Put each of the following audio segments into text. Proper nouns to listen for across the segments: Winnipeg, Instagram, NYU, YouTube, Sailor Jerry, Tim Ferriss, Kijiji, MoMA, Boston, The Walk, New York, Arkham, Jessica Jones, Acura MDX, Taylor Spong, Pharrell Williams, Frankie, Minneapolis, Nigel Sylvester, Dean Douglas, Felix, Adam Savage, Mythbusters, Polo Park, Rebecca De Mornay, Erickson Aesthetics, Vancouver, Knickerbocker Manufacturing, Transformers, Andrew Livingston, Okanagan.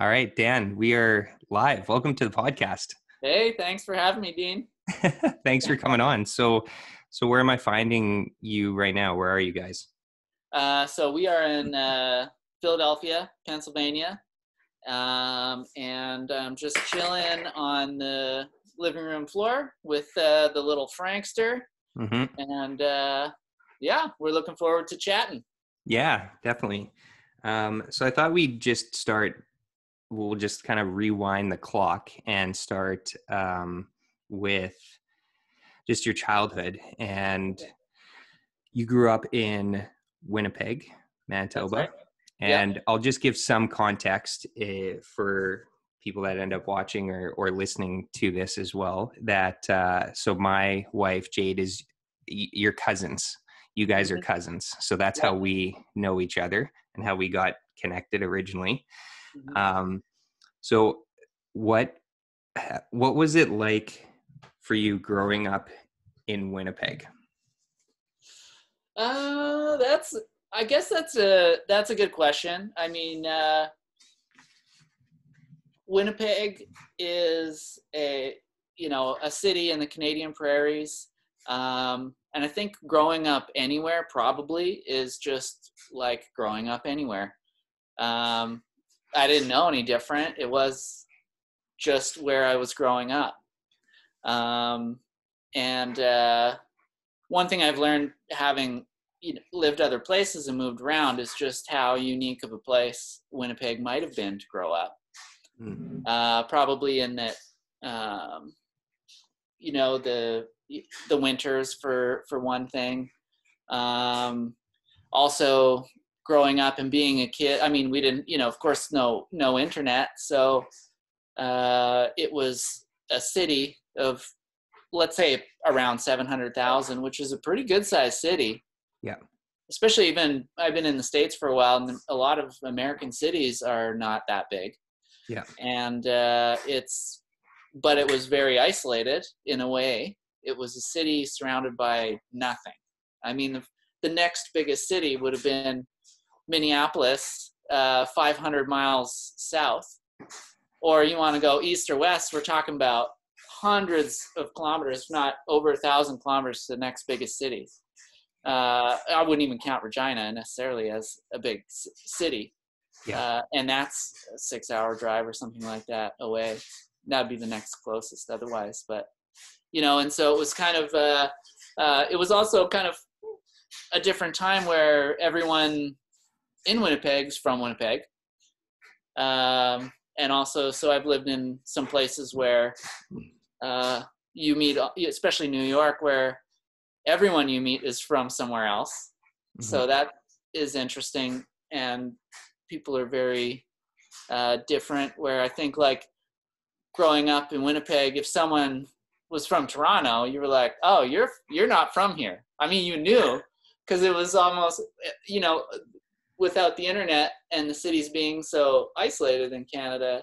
All right, Dan, we are live. Welcome to the podcast. Hey, thanks for having me, Dean. Thanks for coming on. So where am I finding you right now? Where are you guys? So we are in Philadelphia, Pennsylvania, and I'm just chilling on the living room floor with the little Frankster, and yeah, we're looking forward to chatting. Yeah, definitely. So I thought we'd just start, we'll just kind of rewind the clock and start with just your childhood. And you grew up in Winnipeg, Manitoba. Right. And yeah. I'll just give some context for people that end up watching or listening to this as well, that so my wife, Jade, is your cousins. You guys are cousins. So that's how we know each other and how we got connected originally. So what was it like for you growing up in Winnipeg? That's a good question. I mean, Winnipeg is a city in the Canadian prairies. And I think growing up anywhere probably is just like growing up anywhere. I didn't know any different. It was just where I was growing up. And one thing I've learned having lived other places and moved around is just how unique of a place Winnipeg might have been to grow up. Mm-hmm. Probably in that, the winters for one thing. Also growing up and being a kid, I mean, we didn't, of course, no internet. So it was a city of, let's say, around 700,000, which is a pretty good sized city. Yeah. Especially I've been in the States for a while, and a lot of American cities are not that big. Yeah. And but it was very isolated in a way. It was a city surrounded by nothing. I mean, the next biggest city would have been Minneapolis, 500 miles south. Or you want to go east or west, we're talking about hundreds of kilometers, if not over 1,000 kilometers to the next biggest city. I wouldn't even count Regina necessarily as a big city. Yeah. And that's a 6-hour drive or something like that away. That'd be the next closest otherwise. But, and so it was kind of, it was also kind of a different time where everyone in Winnipeg's from Winnipeg. And also, so I've lived in some places where you meet, especially New York, where everyone you meet is from somewhere else. Mm-hmm. So that is interesting. And people are very different, where I think like growing up in Winnipeg, if someone was from Toronto, you were like, oh, you're not from here. I mean, you knew, because it was almost, without the internet and the cities being so isolated in Canada,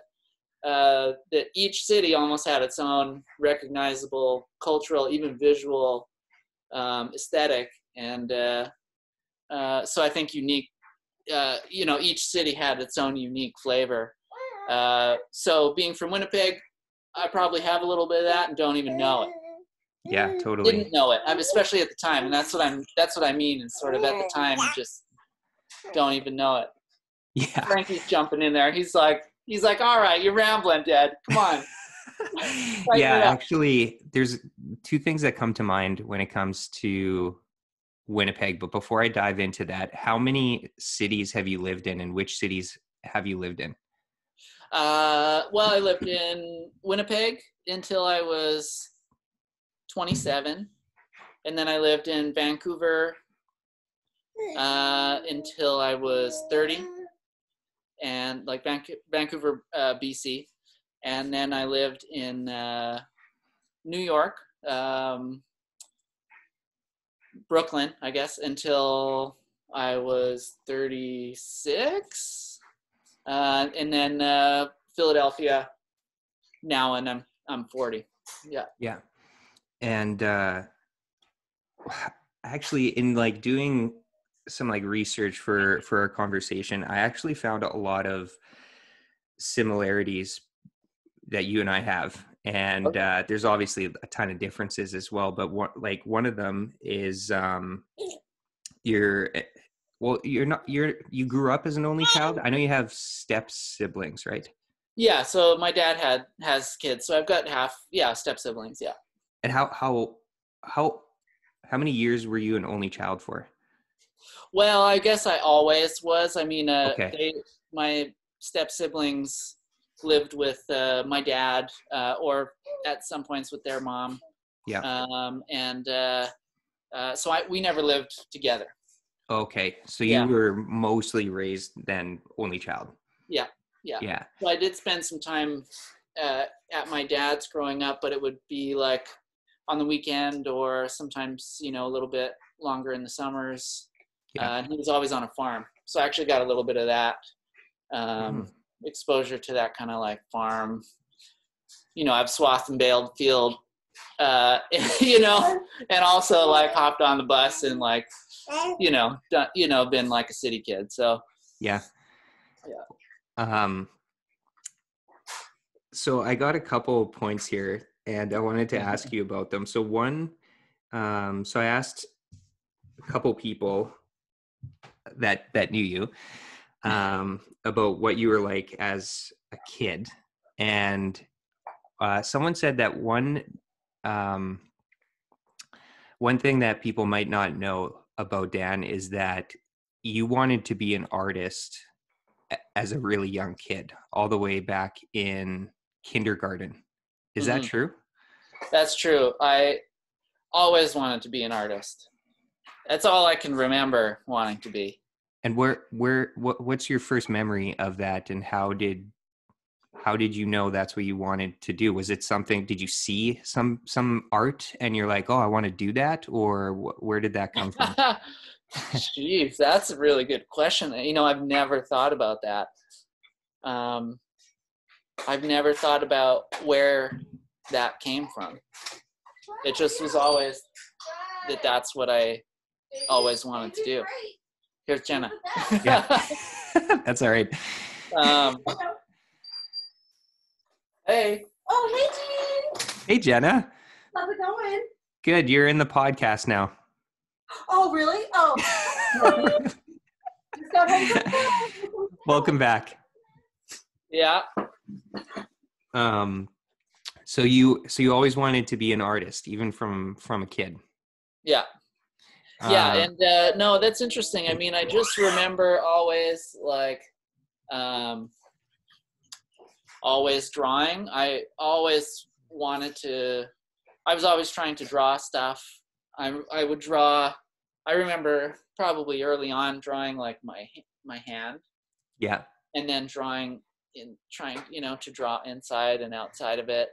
that each city almost had its own recognizable cultural, even visual aesthetic. And so I think unique, each city had its own unique flavor. So being from Winnipeg, I probably have a little bit of that and don't even know it. Yeah, totally. Didn't know it. Especially at the time. And that's what I mean. And sort of at the time, just don't even know it. Yeah. Frankie's jumping in there. He's like, all right, you're rambling, Dad. Come on. Yeah, actually, there's two things that come to mind when it comes to Winnipeg. But before I dive into that, how many cities have you lived in, and which cities have you lived in? Well, I lived in Winnipeg until I was 27, and then I lived in Vancouver until I was 30, and like Vancouver, BC, and then I lived in New York, Brooklyn, I guess, until I was 36. And then Philadelphia now, and I'm 40. Yeah. Yeah. And actually, in like doing some like research for our conversation, I actually found a lot of similarities that you and I have. And there's obviously a ton of differences as well. But what, like one of them is you grew up as an only child. I know you have step siblings, right? Yeah. So my dad has kids. So I've got step siblings. Yeah. And how many years were you an only child for? Well, I guess I always was. I mean, my step siblings lived with my dad or at some points with their mom. Yeah. So we never lived together. Okay. So you were mostly raised then only child. Yeah. Yeah. Yeah. So I did spend some time at my dad's growing up, but it would be like on the weekend or sometimes, a little bit longer in the summers. Yeah. And he was always on a farm. So I actually got a little bit of that exposure to that kind of like farm, I've swathed and baled field, and also like hopped on the bus and like, done, been like a city kid. So, yeah. So I got a couple of points here and I wanted to ask you about them. So one, I asked a couple people that knew you, about what you were like as a kid. And, someone said that one thing that people might not know about Dan is that you wanted to be an artist as a really young kid, all the way back in kindergarten. Is that true? That's true. I always wanted to be an artist. That's all I can remember wanting to be. And what's your first memory of that? And how did you know that's what you wanted to do? Was it something, did you see some art and you're like, oh, I want to do that? Or where did that come from? Jeez, that's a really good question. I've never thought about that. I've never thought about where that came from. It just was always that's what I always wanted to do. Here's Jenna. Yeah. That's all right. Hey. Oh, hey, Jane. Hey, Jenna. How's it going? Good. You're in the podcast now. Oh, really? Oh. Welcome back. Yeah. So you always wanted to be an artist, even from a kid. Yeah. Yeah. No, that's interesting. I mean, I just remember always like, always drawing. I always wanted to, I was always trying to draw stuff. I would draw, I remember probably early on drawing like my hand. Yeah. And then drawing in trying, to draw inside and outside of it.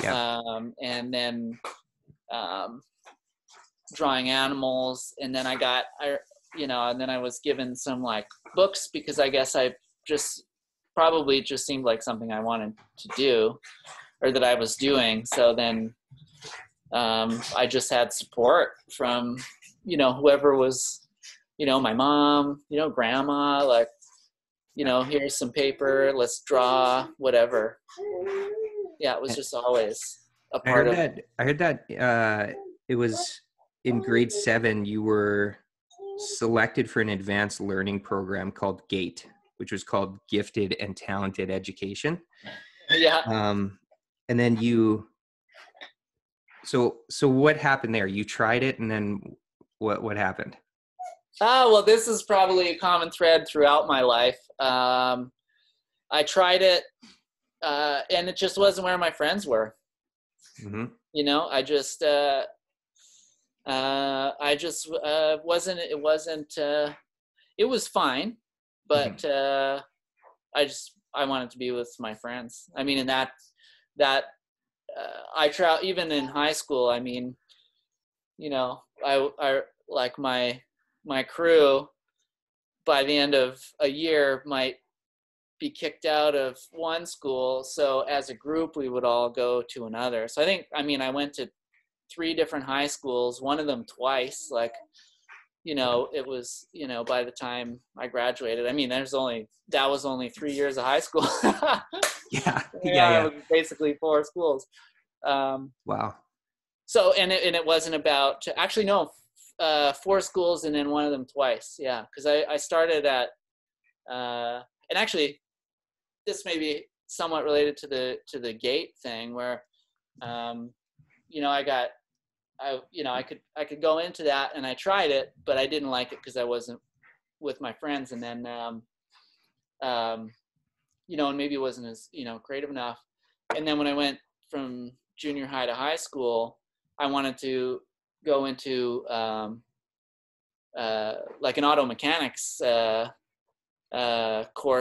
Yeah. And then, drawing animals, and then I was given some like books because I guess I just probably just seemed like something I wanted to do or that I was doing. So then I just had support from whoever was my mom, grandma, like here's some paper, let's draw, whatever. Yeah, it was just always a part of that. I heard that it was in grade 7, you were selected for an advanced learning program called GATE, which was called Gifted and Talented Education. Yeah. And then so what happened there? You tried it, and then what happened? Well, this is probably a common thread throughout my life. I tried it, and it just wasn't where my friends were. Mm-hmm. I just... it was fine, but, I wanted to be with my friends. I mean, and I try, even in high school, I mean, I like my crew by the end of a year might be kicked out of one school. So as a group, we would all go to another. So I went to 3 different high schools, one of them twice, like you know, it was, you know, by the time I graduated, I mean, that was only 3 years of high school. Yeah. It was basically four schools. Wow. So, and it wasn't about, actually, no, four schools and then one of them twice. Yeah. Cause I started at, and actually this may be somewhat related to the GATE thing where, you know, I could go into that, and I tried it, but I didn't like it because I wasn't with my friends. And then, you know, and maybe it wasn't as, you know, creative enough. And then when I went from junior high to high school, I wanted to go into, like an auto mechanics, course.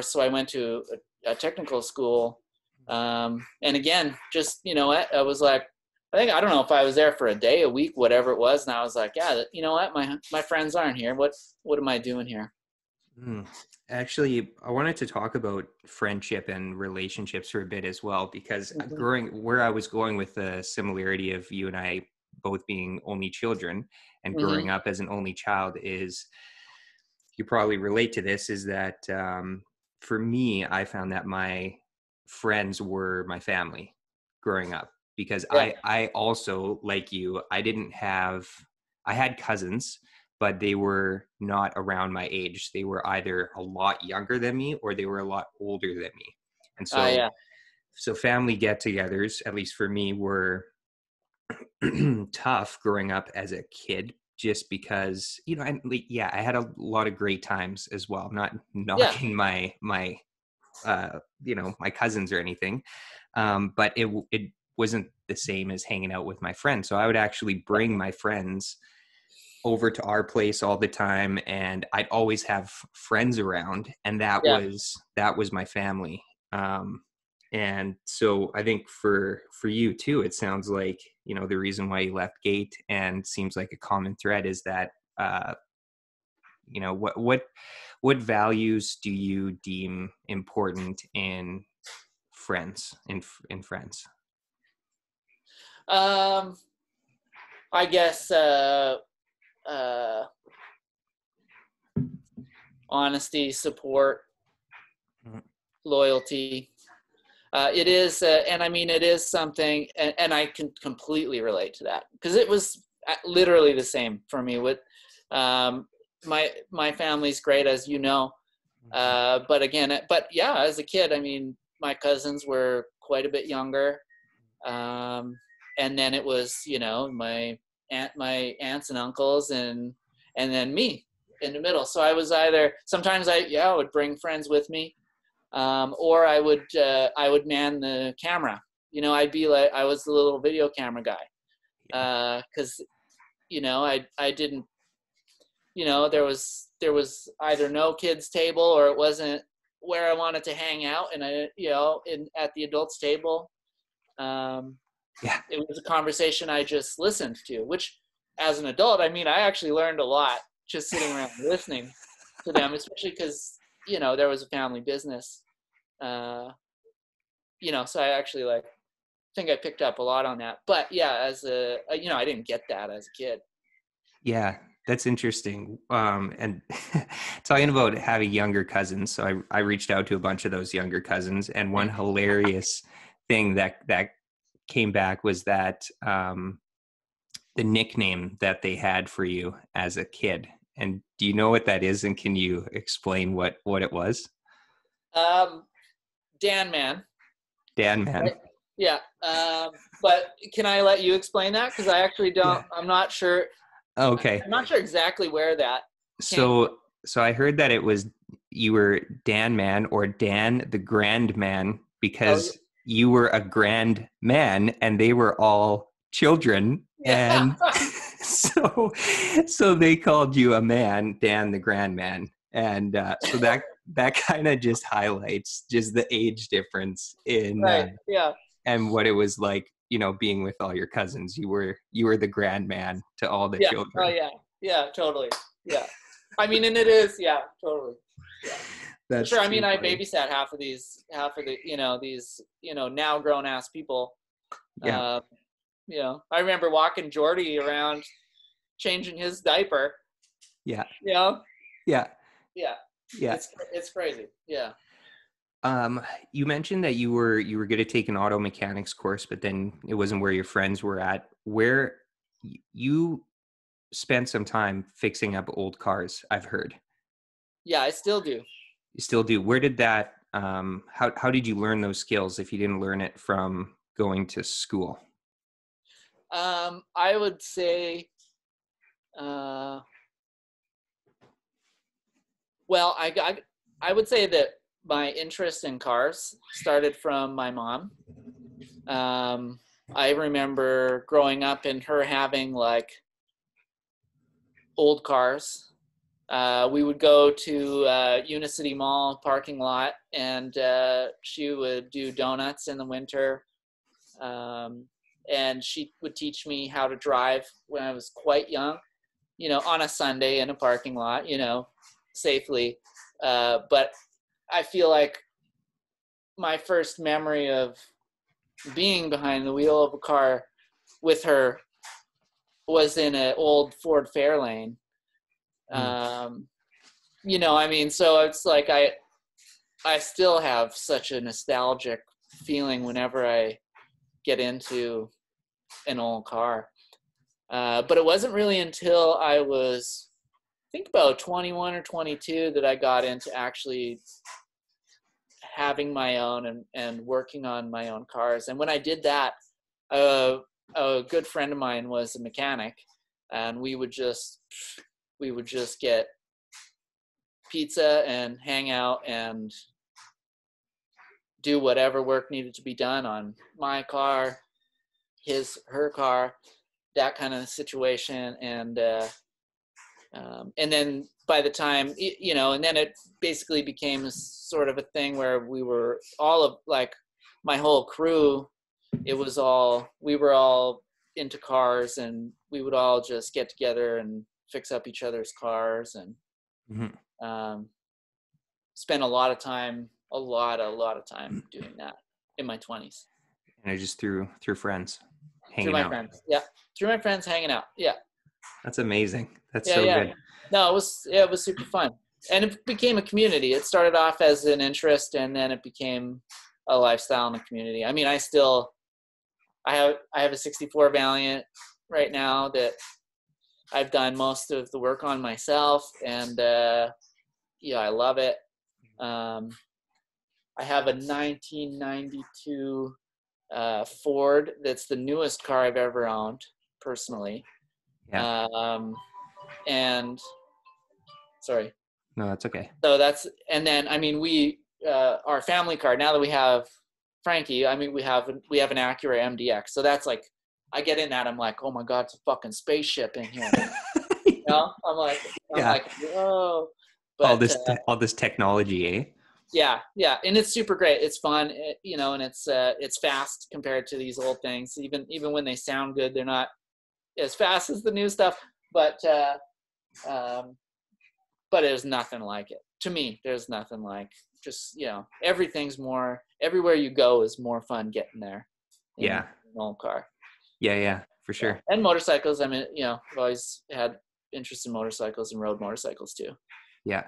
So I went to a technical school. And again, just, you know, I was like, I don't know if I was there for a day, a week, whatever it was. And I was like, yeah, you know what? My friends aren't here. What am I doing here? Actually, I wanted to talk about friendship and relationships for a bit as well, because growing where I was going with the similarity of you and I both being only children and growing up as an only child is, you probably relate to this, is that for me, I found that my friends were my family growing up. Because I also, like you, I had cousins, but they were not around my age. They were either a lot younger than me or they were a lot older than me. And so, so family get-togethers, at least for me, were tough growing up as a kid, just because, you know, I had a lot of great times as well. I'm not knocking my cousins or anything, but it wasn't the same as hanging out with my friends. So I would actually bring my friends over to our place all the time, and I'd always have friends around, and that was my family. And so I think for you too, it sounds like, you know, the reason why you left GATE, and seems like a common thread, is that you know, what values do you deem important in friends? I guess, honesty, support, loyalty. It is, and I mean, it is something, and I can completely relate to that, because it was literally the same for me with, my family's great, as you know. But yeah, as a kid, I mean, my cousins were quite a bit younger. And then it was, you know, my aunts and uncles, and then me in the middle. So I was either, sometimes I would bring friends with me, or I would man the camera. You know, I was the little video camera guy, because, you know, I didn't, you know, there was either no kids table, or it wasn't where I wanted to hang out, and I, you know, at the adults table. Yeah, it was a conversation I just listened to, which as an adult, I mean, I actually learned a lot just sitting around listening to them, especially because, you know, there was a family business, you know, so I actually think I picked up a lot on that. But yeah, as you know, I didn't get that as a kid. Yeah, that's interesting. And talking about having younger cousins, so I reached out to a bunch of those younger cousins, and one hilarious thing that came back was that the nickname that they had for you as a kid. And do you know what that is, and can you explain what it was? Dan Man. Right? Yeah. But can I let you explain that, because I actually don't. Yeah. I'm not sure. Okay. I'm not sure exactly where that came. So I heard that it was, you were Dan Man, or Dan the Grand Man, because you were a grand man and they were all children. Yeah. And so they called you a man, Dan the Grand Man. And so that kind of just highlights just the age difference in, and what it was like, you know, being with all your cousins. You were the grand man to all the children. Oh yeah. Yeah, totally. Yeah. I mean, and it is. Yeah, totally. Yeah. That's sure. I mean, I babysat half of the, you know, these, you know, now grown ass people. Yeah. You know, I remember walking Jordy around, changing his diaper, Yeah. You know? Yeah. Yeah. Yeah. It's crazy. Yeah. You mentioned that you were going to take an auto mechanics course, but then it wasn't where your friends were at. Where you spent some time fixing up old cars, I've heard. Yeah, I still do. You still do. Where did that, how did you learn those skills if you didn't learn it from going to school? I would say, I would say that my interest in cars started from my mom. I remember growing up and her having like old cars. We would go to Unicity Mall parking lot, and she would do donuts in the winter. And she would teach me how to drive when I was quite young, you know, on a Sunday in a parking lot, you know, safely. But I feel like my first memory of being behind the wheel of a car with her was in an old Ford Fairlane. You know, I mean, so it's like I still have such a nostalgic feeling whenever I get into an old car. But it wasn't really until I was, I think, about 21 or 22 that I got into actually having my own and working on my own cars. And when I did that, a good friend of mine was a mechanic, and we would just get pizza and hang out and do whatever work needed to be done on my car, her car, that kind of situation. And and then by the time, you know, and then it basically became sort of a thing where we were all of, like, my whole crew, we were all into cars, and we would all just get together and fix up each other's cars, and spend a lot of time doing that in my 20s. And I just through friends hanging out. Through my friends hanging out. Yeah. That's amazing. That's good. No, it was super fun. And it became a community. It started off as an interest, and then it became a lifestyle and a community. I mean, I have a 64 Valiant right now that I've done most of the work on myself, and I love it. I have a 1992 Ford that's the newest car I've ever owned, personally. Yeah. And sorry. No, that's okay. So our family car, now that we have Frankie, I mean, we have an Acura MDX. So that's like, I get in that, I'm like, oh my God, it's a fucking spaceship in here. You know? I'm like, whoa. But, all this technology, eh? Yeah, and it's super great. It's fun, and it's fast compared to these old things. Even when they sound good, they're not as fast as the new stuff. But there's nothing like it to me. There's nothing like, just, you know, everything's more. Everywhere you go is more fun getting there. Yeah, in an old car. Yeah, for sure. And motorcycles. I mean, you know, I've always had interest in motorcycles and road motorcycles too. Yeah.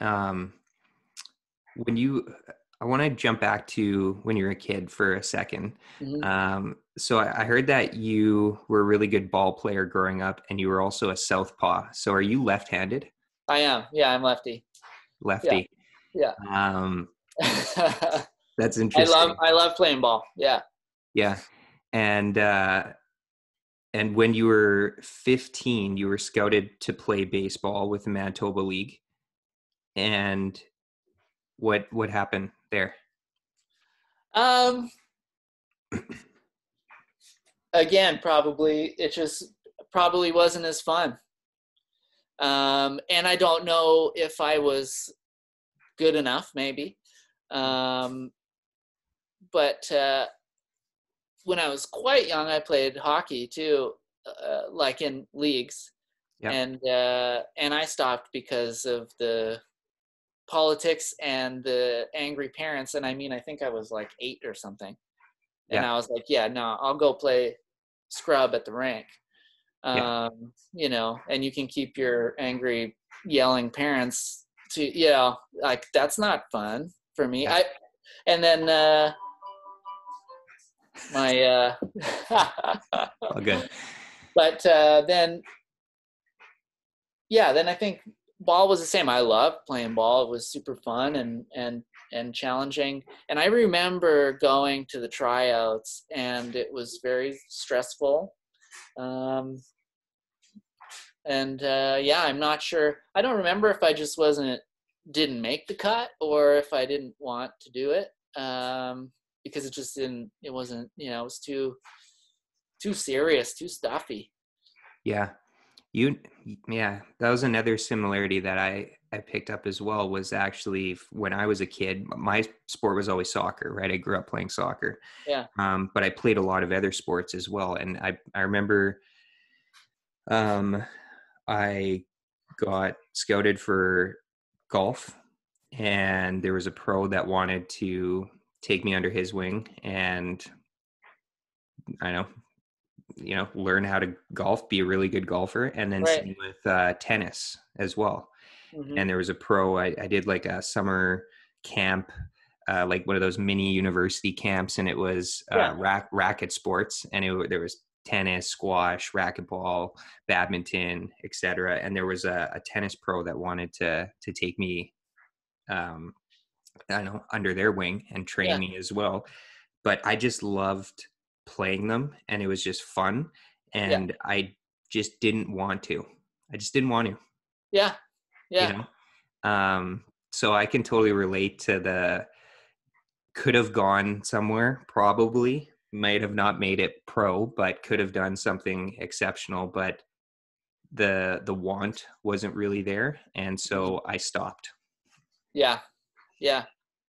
I want to jump back to when you were a kid for a second. Mm-hmm. So I heard that you were a really good ball player growing up, and you were also a southpaw. So are you left-handed? I am. Yeah, I'm lefty. Lefty. Yeah. That's interesting. I love playing ball. Yeah. Yeah. And when you were 15, you were scouted to play baseball with the Manitoba League. And what happened there? Again, probably it just probably wasn't as fun. And I don't know if I was good enough, maybe. But when I was quite young, I played hockey too, like in leagues. Yep. And I stopped because of the politics and the angry parents. And I mean, I think I was like 8 or something. And yeah. I was like, yeah, no, I'll go play scrub at the rink. you know, and you can keep your angry yelling parents to, you know, like, that's not fun for me. Yeah. And then my, okay. But then I think ball was the same. I loved playing ball. It was super fun and challenging. And I remember going to the tryouts, and it was very stressful. I'm not sure. I don't remember if I just didn't make the cut, or if I didn't want to do it. Because it just didn't, it wasn't, you know, it was too serious, too stuffy. Yeah. That was another similarity that I picked up as well, was actually when I was a kid, my sport was always soccer, right? I grew up playing soccer. Yeah. But I played a lot of other sports as well. And I remember, I got scouted for golf, and there was a pro that wanted to take me under his wing and learn how to golf, be a really good golfer. And then same with tennis as well. Mm-hmm. And there was a pro, I did like a summer camp, like one of those mini university camps, and it was racket sports, and there was tennis, squash, racquetball, badminton, etc. And there was a tennis pro that wanted to take me under their wing and train me as well. But I just loved playing them, and it was just fun, and I just didn't want to. So I can totally relate to the could have gone somewhere, probably might have not made it pro, but could have done something exceptional, but the want wasn't really there, and so I stopped.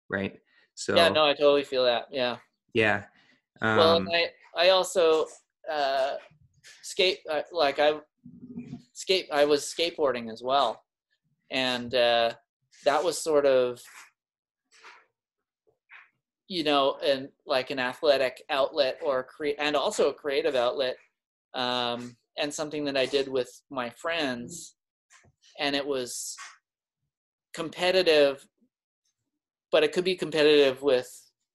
Right. So I totally feel that. Well, and I also I was skateboarding as well, and that was sort of, you know, and like an athletic outlet and also a creative outlet, and something that I did with my friends, and it was competitive, but it could be competitive with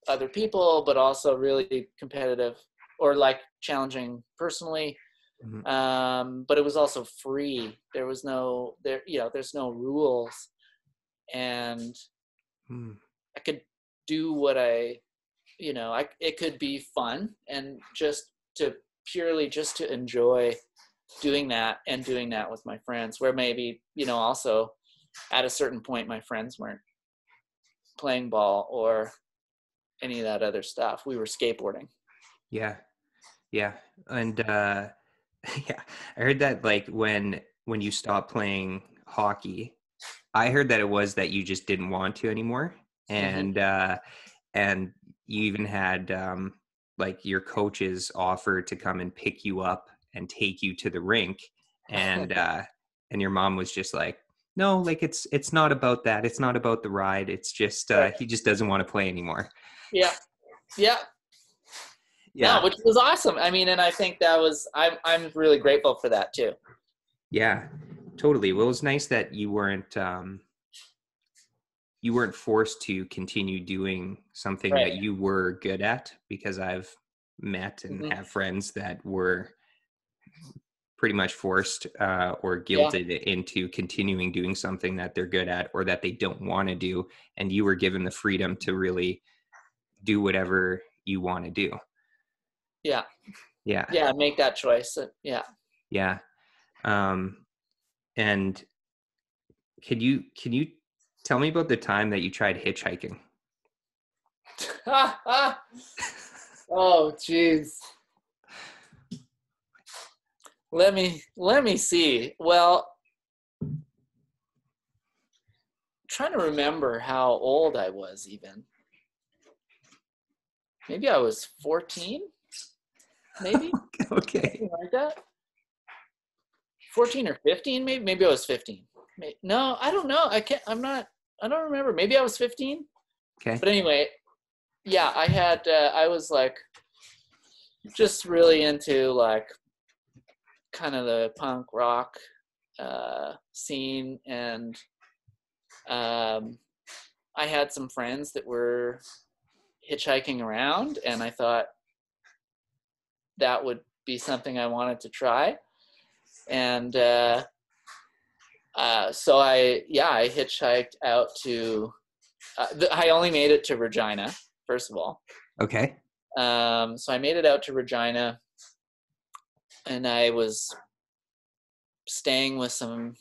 other people, but also really competitive or like challenging personally. Mm-hmm. But it was also free. There was there's no rules, and I could do what it could be fun, and just to enjoy doing that with my friends, where maybe, you know, also at a certain point, my friends weren't playing ball or any of that other stuff. We were skateboarding. I heard that, like, when you stopped playing hockey, I heard that it was that you just didn't want to anymore, and mm-hmm. And you even had like your coaches offer to come and pick you up and take you to the rink, and and your mom was just like, no, like it's not about that, it's not about the ride, it's just he just doesn't want to play anymore. No, which was awesome. I mean, and I think that was, I'm really grateful for that too. Yeah, totally. Well, it was nice that you weren't forced to continue doing something that you were good at, because I've met and have friends that were pretty much forced or guilted into continuing doing something that they're good at or that they don't want to do. And you were given the freedom to really do whatever you want to do. Make that choice. And can you tell me about the time that you tried hitchhiking? Oh geez, let me see. Well, I'm trying to remember how old I was. Even maybe I was 14, maybe. Okay. Something like that. 14 or 15, maybe. Maybe I was 15. No, I don't know. I don't remember. Maybe I was 15. Okay. But anyway, yeah, I had, I was like, just really into like kind of the punk rock scene, and I had some friends that were hitchhiking around, and I thought that would be something I wanted to try. And so I hitchhiked out to, I only made it to Regina, first of all. Okay. So I made it out to Regina, and I was staying with some,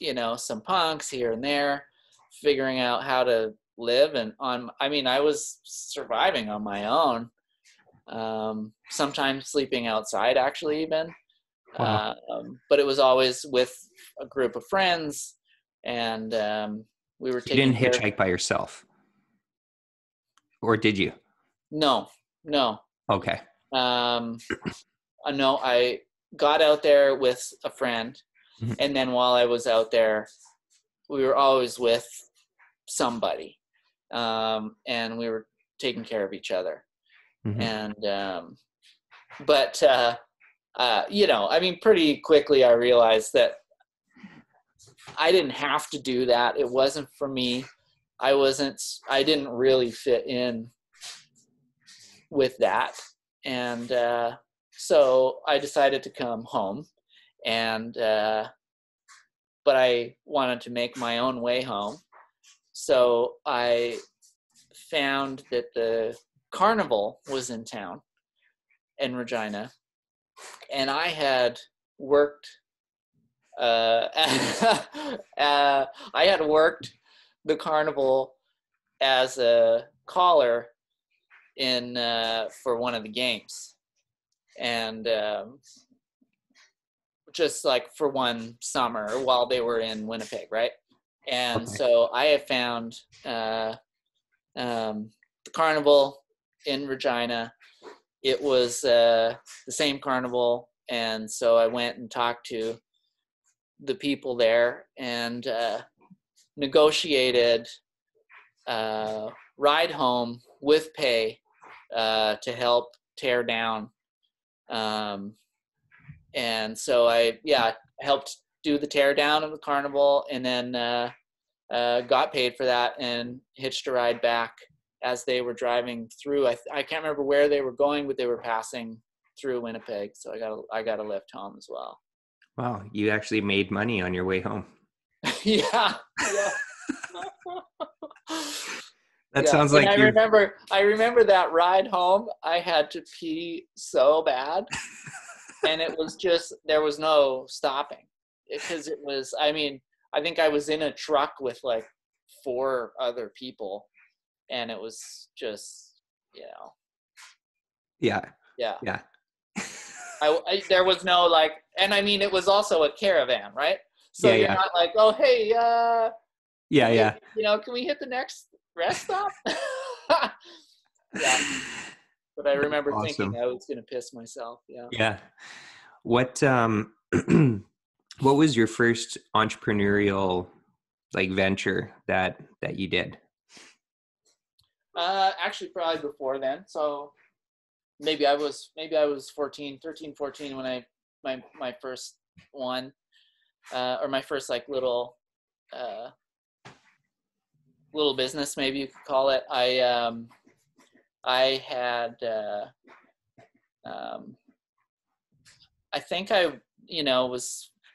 you know, some punks here and there, figuring out how to live. And I was surviving on my own, sometimes sleeping outside, actually, even. Wow. But it was always with a group of friends, and we were taking. You didn't hitchhike by yourself, or did you? No. Okay. No, I got out there with a friend, mm-hmm. and then while I was out there, we were always with somebody, and we were taking care of each other. Mm-hmm. And pretty quickly I realized that I didn't have to do that. It wasn't for me. I didn't really fit in with that. And so I decided to come home, and but I wanted to make my own way home. So I found that the carnival was in town in Regina, and I had worked the carnival as a caller in for one of the games, and just like for one summer while they were in Winnipeg, right? And okay. So I have found the carnival in Regina. It was the same carnival, and so I went and talked to the people there, and negotiated ride home with pay to help tear down. And so I helped do the tear down of the carnival, and then got paid for that, and hitched a ride back as they were driving through. I can't remember where they were going, but they were passing through Winnipeg. So I got a lift home as well. Wow. You actually made money on your way home. Yeah. That sounds like you. I remember that ride home. I had to pee so bad, and it was just, there was no stopping, because it was, I think I was in a truck with like 4 other people, and it was just, you know. Yeah. I there was no like, and it was also a caravan, right? So you're not like, oh, hey, can we hit the next rest stop? Yeah. But I remember thinking I was going to piss myself. Yeah. What, what was your first entrepreneurial like venture that you did? Actually probably before then. So maybe I was 13, 14 when my first one, or my first like little business, maybe you could call it. I had, I think I'm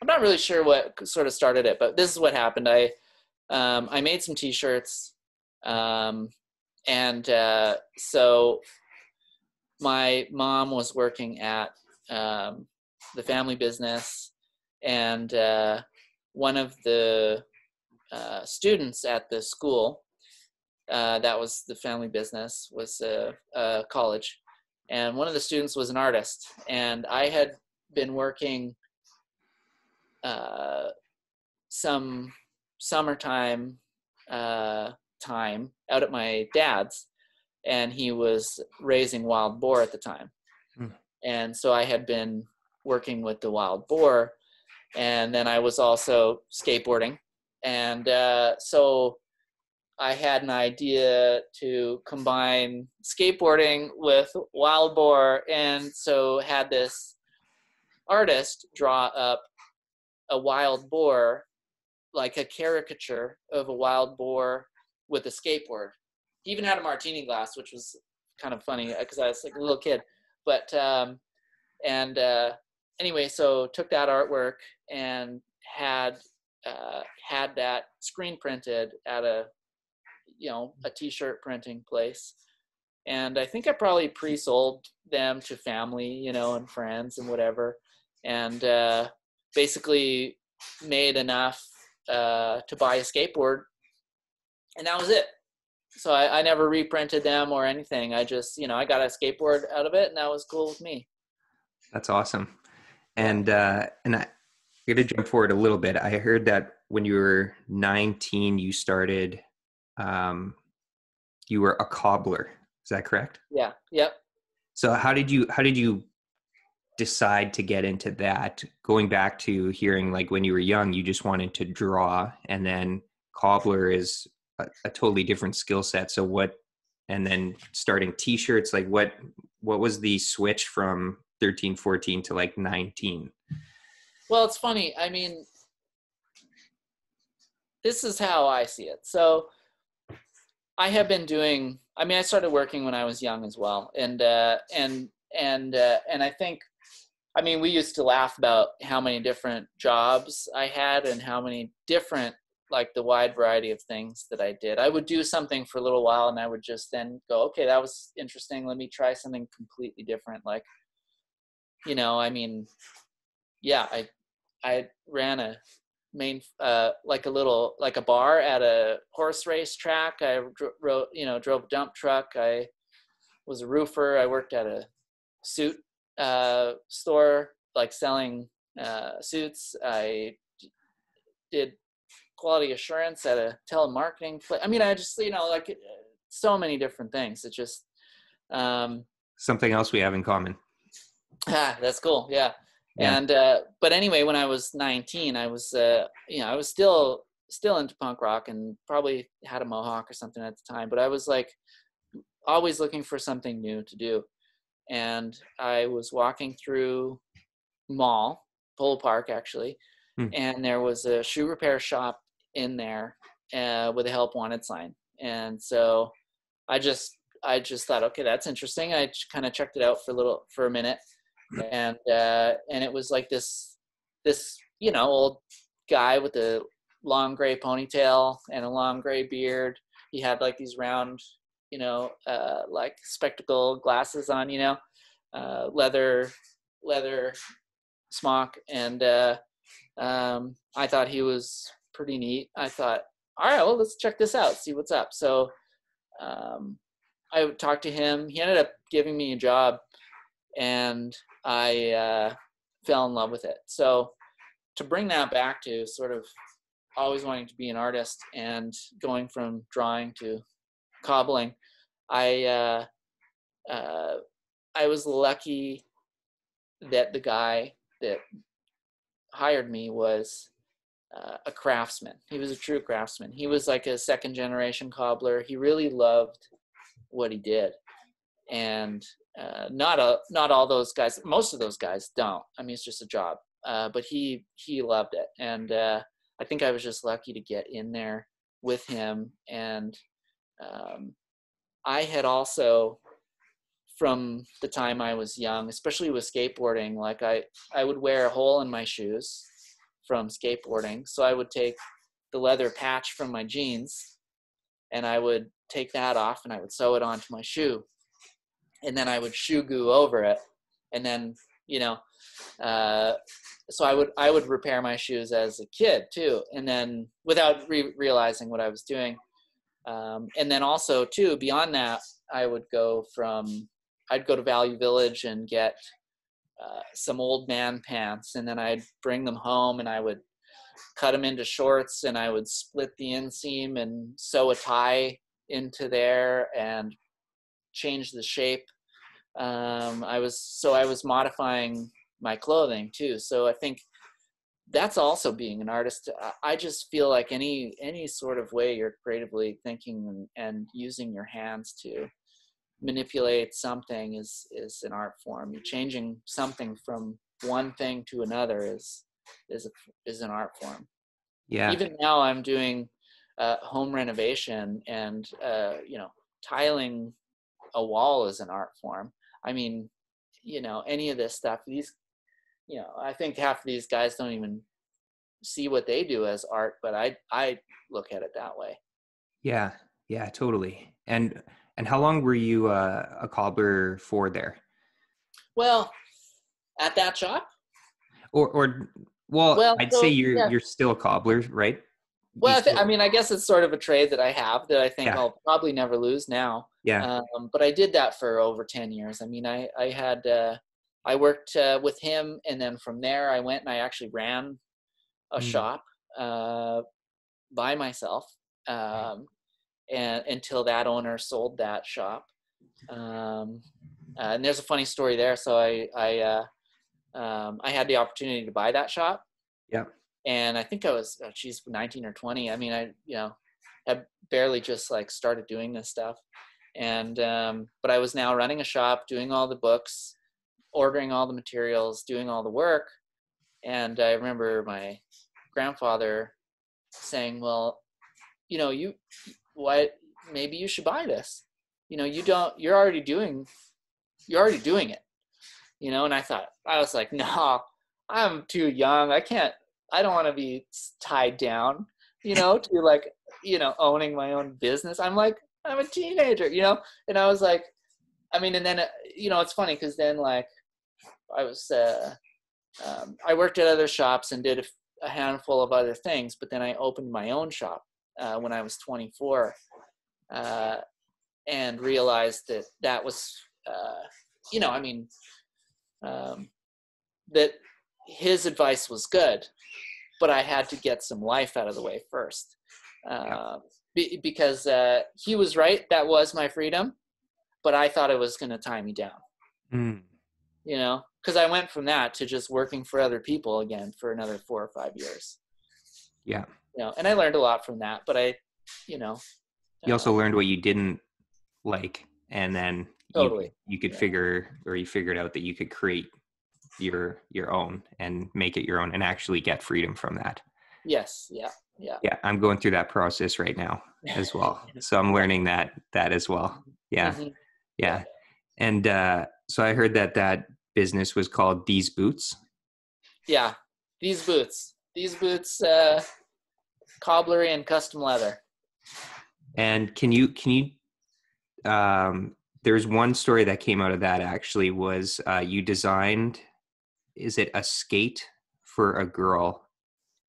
not really sure what sort of started it, but this is what happened. I made some t-shirts, and so my mom was working at the family business, and one of the students at the school that was the family business was a college, and one of the students was an artist, and I had been working some summertime time out at my dad's, and he was raising wild boar at the time. Mm. And so I had been working with the wild boar, and then I was also skateboarding. And so I had an idea to combine skateboarding with wild boar, and so had this artist draw up a wild boar, like a caricature of a wild boar with a skateboard. He even had a martini glass, which was kind of funny because I was like a little kid. But anyway, so took that artwork and had that screen printed at a t-shirt printing place. And I think I probably pre-sold them to family, and friends and whatever. And basically made enough to buy a skateboard. And that was it. So I never reprinted them or anything. I just, I got a skateboard out of it, and that was cool with me. That's awesome. And I'm going to jump forward a little bit. I heard that when you were 19, you started, you were a cobbler. Is that correct? Yeah. Yep. So how did you decide to get into that? Going back to hearing, like, when you were young, you just wanted to draw, and then cobbler is a totally different skill set. So and then starting t-shirts, like what was the switch from 13, 14 to like 19? Well, it's funny. I mean, this is how I see it. So I have been doing, I started working when I was young as well. And I think, we used to laugh about how many different jobs I had and how many different, like, the wide variety of things that I did. I would do something for a little while and I would just then go, okay, that was interesting. Let me try something completely different. Like, I ran a like a bar at a horse race track. I drove a dump truck. I was a roofer. I worked at a suit store, like selling suits. I did quality assurance at a telemarketing place. I just, like, so many different things. It's just something else we have in common. That's cool. Yeah. Yeah. And, but anyway, when I was 19, I was, I was still into punk rock and probably had a mohawk or something at the time, but I was like always looking for something new to do. And I was walking through mall, Polo Park actually, and there was a shoe repair shop in there, with a help wanted sign. And so I just thought, okay, that's interesting. I kind of checked it out for a minute. And it was like this, old guy with a long gray ponytail and a long gray beard. He had like these round, like spectacle glasses on, leather smock. And, I thought he was pretty neat. I thought, all right, well, let's check this out, see what's up. So, I talked to him. He ended up giving me a job, and I fell in love with it. So to bring that back to sort of always wanting to be an artist and going from drawing to cobbling, I was lucky that the guy that hired me was a craftsman. He was a true craftsman. He was like a second generation cobbler. He really loved what he did. And not all those guys, most of those guys don't. It's just a job. But he loved it. And I think I was just lucky to get in there with him. And I had also, from the time I was young, especially with skateboarding, like I would wear a hole in my shoes from skateboarding. So I would take the leather patch from my jeans and I would take that off and I would sew it onto my shoe. And then I would shoe goo over it. And then, so I would repair my shoes as a kid too. And then without realizing what I was doing. And then also too, beyond that, I would I'd go to Value Village and get some old man pants. And then I'd bring them home and I would cut them into shorts and I would split the inseam and sew a tie into there and change the shape. I was modifying my clothing too. So I think that's also being an artist. I just feel like any sort of way you're creatively thinking and using your hands to manipulate something is an art form. You're changing something from one thing to another is an art form. Yeah. Even now I'm doing home renovation and, you know, tiling a wall is an art form. I mean, you know, any of this stuff, these, you know, I think half of these guys don't even see what they do as art, but I look at it that way. Yeah. Yeah, totally. And how long were you a cobbler for there? Well, at that shop? Well, I'd say you're still a cobbler, right? Well, I mean, I guess it's sort of a trade that I have that I think I'll probably never lose now. Yeah. But I did that for over 10 years. I mean, I worked with him, and then from there I went and I actually ran a shop by myself and until that owner sold that shop. And there's a funny story there. So I had the opportunity to buy that shop. Yeah. And I think I was, 19 or 20. I mean, I barely just like started doing this stuff. And, but I was now running a shop, doing all the books, ordering all the materials, doing all the work. And I remember my grandfather saying, well, you know, maybe you should buy this. You know, you're already doing it, you know? And I was like, no, I'm too young. I don't want to be tied down, you know, to like, you know, owning my own business. I'm a teenager, you know? And I was like, I mean, and then, you know, it's funny because then like I was, I worked at other shops and did a handful of other things, but then I opened my own shop when I was 24 and realized that was, you know, I mean, that his advice was good, but I had to get some life out of the way first. Because he was right. That was my freedom, but I thought it was going to tie me down, you know, because I went from that to just working for other people again for another 4 or 5 years. Yeah. You know, and I learned a lot from that, but you know. You also learned what you didn't like, and then you could you figured out that you could create your own and make it your own and actually get freedom from that. Yes. Yeah. Yeah. Yeah. I'm going through that process right now as well. So I'm learning that as well. Yeah. Mm-hmm. Yeah. And, so I heard that business was called These Boots. Yeah. These boots, cobblery and custom leather. And can you, there's one story that came out of that actually was, you designed, is it a skate for a girl?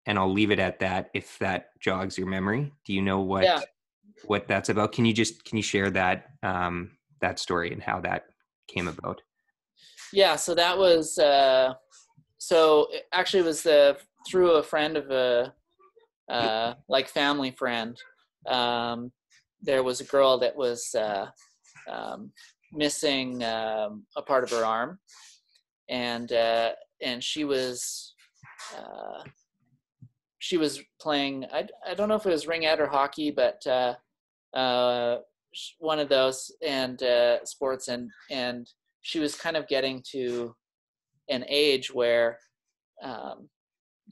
And I'll leave it at that. If that jogs your memory, do you know what that's about? Can you share that story and how that came about? Yeah. So that was, it was through a friend of like family friend. There was a girl that was, missing, a part of her arm. And she was playing, I don't know if it was ringette or hockey, but, one of those and, sports. And she was kind of getting to an age where,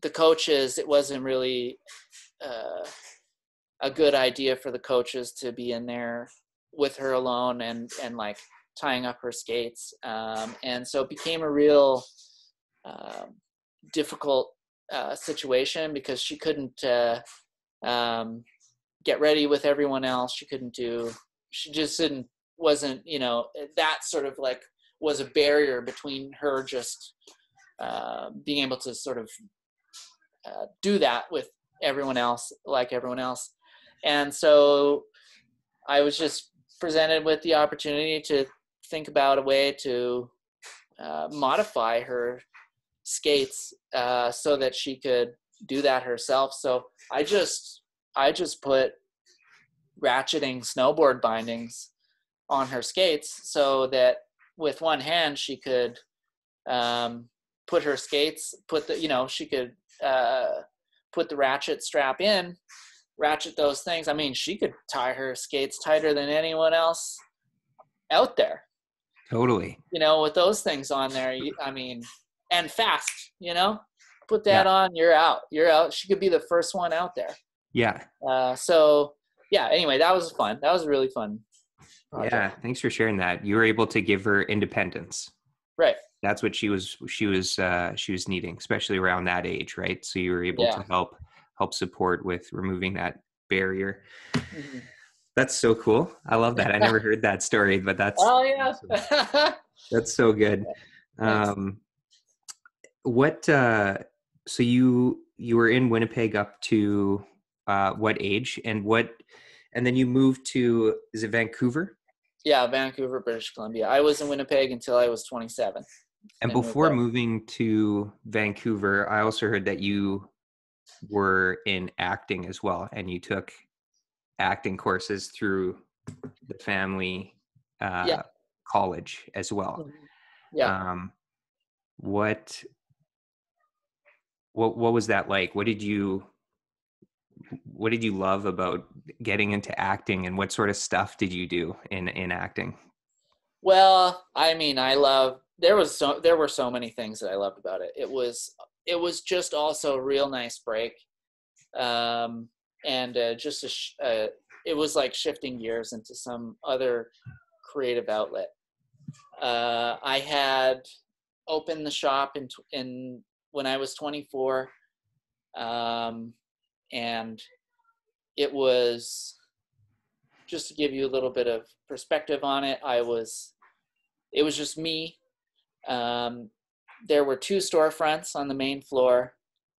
the coaches, it wasn't really, a good idea for the coaches to be in there with her alone and like tying up her skates. And so it became a real difficult situation because she couldn't get ready with everyone else. She wasn't, you know, that sort of like was a barrier between her just being able to sort of do that with everyone else, like everyone else. And so I was just presented with the opportunity to think about a way to modify her skates so that she could do that herself. So I just put ratcheting snowboard bindings on her skates so that with one hand she could put her skates, she could put the ratchet strap in, ratchet those things. I mean, she could tie her skates tighter than anyone else out there. Totally. You know, with those things on there, I mean, and fast, you know, put that on, you're out, you're out. She could be the first one out there. Yeah. So yeah, anyway, that was fun. That was a really fun project. Yeah. Thanks for sharing that. You were able to give her independence. Right. That's what she was needing, especially around that age. Right. So you were able to help support with removing that barrier. Mm-hmm. That's so cool. I love that. I never heard that story, but that's, oh, yeah. Awesome. That's so good. So you were in Winnipeg up to what age, and then you moved to, is it Vancouver? Yeah, Vancouver, British Columbia. I was in Winnipeg until I was 27. And before moving to Vancouver, I also heard that you were in acting as well, and you took acting courses through the family college as well. Yeah. What was that like? What did you love about getting into acting, and what sort of stuff did you do in acting? Well, I mean, there were so many things that I loved about it. It was just also a real nice break. It was like shifting gears into some other creative outlet. I had opened the shop in when I was 24. And it was, just to give you a little bit of perspective on it, it was just me. There were two storefronts on the main floor,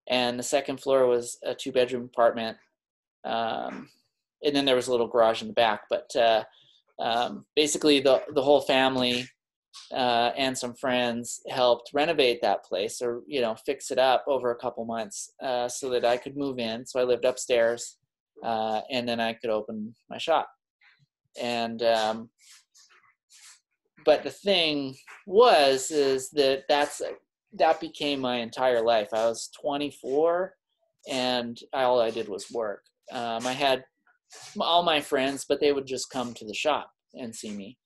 and the second floor was a 2-bedroom apartment. And then there was a little garage in the back, but basically the whole family and some friends helped renovate that place, or, you know, fix it up over a couple months so that I could move in. So I lived upstairs and then I could open my shop. And but the thing was that became my entire life. I was 24 and all I did was work. I had all my friends, but they would just come to the shop and see me.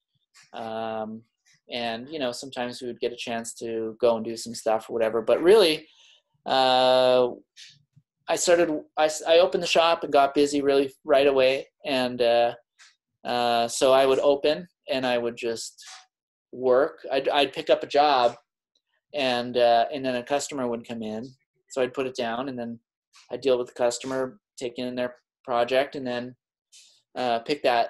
And, you know, sometimes we would get a chance to go and do some stuff or whatever. But really, I opened the shop and got busy really right away. And so I would open and I would just work. I'd pick up a job and then a customer would come in. So I'd put it down and then I'd deal with the customer, take in their project, and then pick that,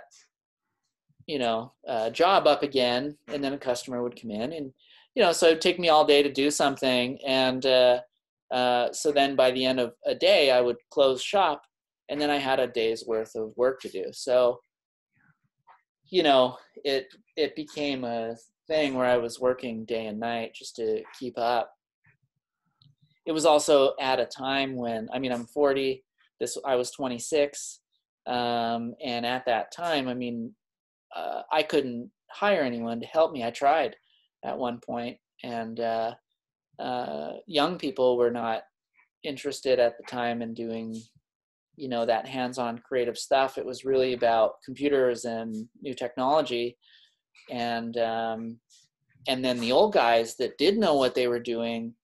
you know, job up again, and then a customer would come in, and, you know, so it'd take me all day to do something. And so then by the end of a day, I would close shop, and then I had a day's worth of work to do. So, you know, it became a thing where I was working day and night just to keep up. It was also at a time when, I mean, I'm 40, I was 26. And at that time, I mean, I couldn't hire anyone to help me. I tried at one point, and young people were not interested at the time in doing, you know, that hands-on creative stuff. It was really about computers and new technology. And then the old guys that did know what they were doing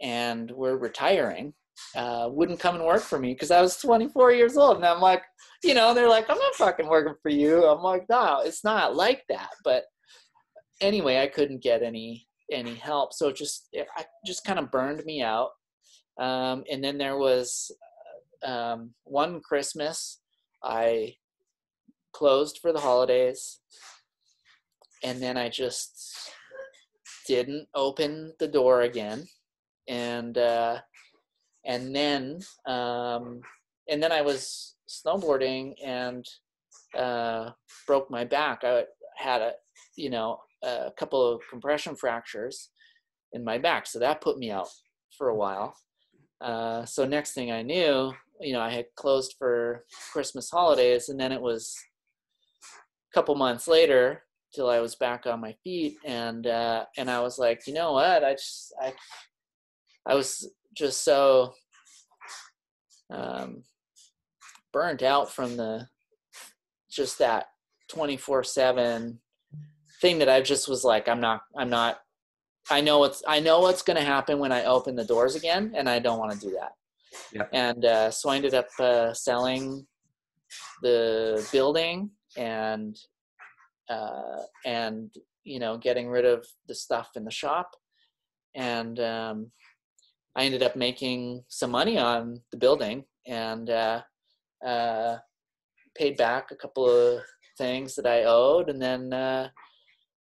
and were retiring wouldn't come and work for me because I was 24 years old. And I'm like, you know, they're like, I'm not fucking working for you. I'm like, no, it's not like that. But anyway, I couldn't get any help. So it just kind of burned me out. And then there was one Christmas, I closed for the holidays. And then I just didn't open the door again. And then I was snowboarding and broke my back. I had a couple of compression fractures in my back, so that put me out for a while. So next thing I knew, you know, I had closed for Christmas holidays, and then it was a couple months later till I was back on my feet, and I was like, you know what? I was just so burnt out from just that 24/7 thing that I just was like, I'm not I know what's going to happen when I open the doors again, and I don't want to do that. Yeah. And so I ended up selling the building and you know, getting rid of the stuff in the shop, and I ended up making some money on the building, and paid back a couple of things that I owed, and then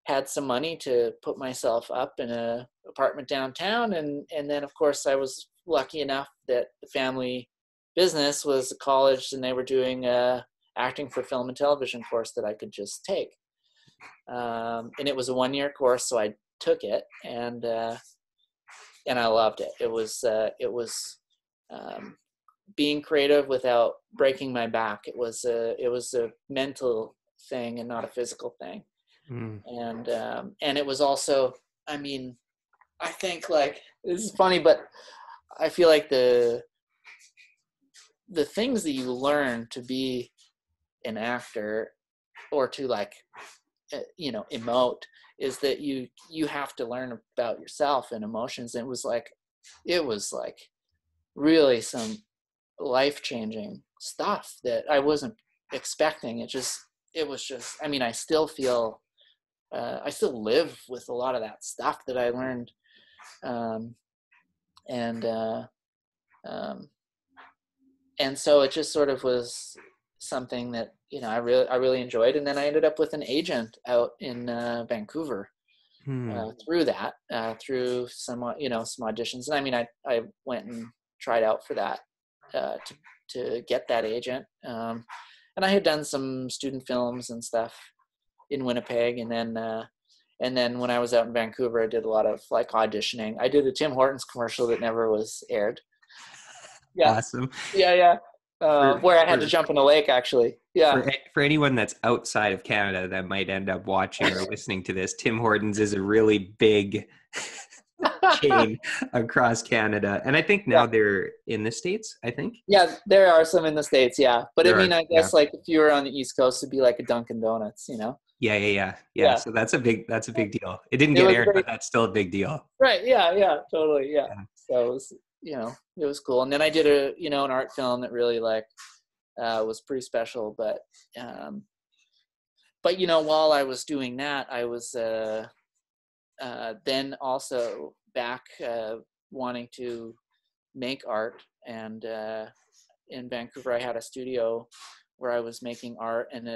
had some money to put myself up in an apartment downtown. And then, of course, I was lucky enough that the family business was a college, and they were doing a acting for film and television course that I could just take. And it was a one-year course, so I took it, and I loved it. It was being creative without breaking my back. It was a mental thing and not a physical thing. Mm. And it was also, I mean, I think, like, this is funny, but I feel like the things that you learn to be an actor or to, like, you know, emote, is that you have to learn about yourself and emotions. And it was like really some life-changing stuff that I wasn't expecting. It was just, I mean, I still feel, I still live with a lot of that stuff that I learned. And so it just sort of was something that, you know, I really enjoyed. And then I ended up with an agent out in Vancouver. Hmm. Through some, you know, some auditions. And I mean, I went and tried out for that, to get that agent. And I had done some student films and stuff in Winnipeg, and then when I was out in Vancouver, I did a lot of, like, auditioning. I did a Tim Hortons commercial that never was aired. Yeah. Awesome. Yeah, yeah. Where I had to jump in a lake, actually. Yeah. For anyone that's outside of Canada that might end up watching or listening to this, Tim Hortons is a really big chain across Canada, and I think now they're in the States. I think there are some in the States, but there, I mean, are, I guess, like, if you were on the East Coast, it'd be like a Dunkin' Donuts, you know. Yeah. So that's a big deal. It didn't get aired, but that's still a big deal, right? Yeah, totally. So it was, you know, it was cool. And then I did a, you know, an art film that really, like, was pretty special, but you know, while I was doing that, I was then also back wanting to make art, and in Vancouver I had a studio where I was making art, and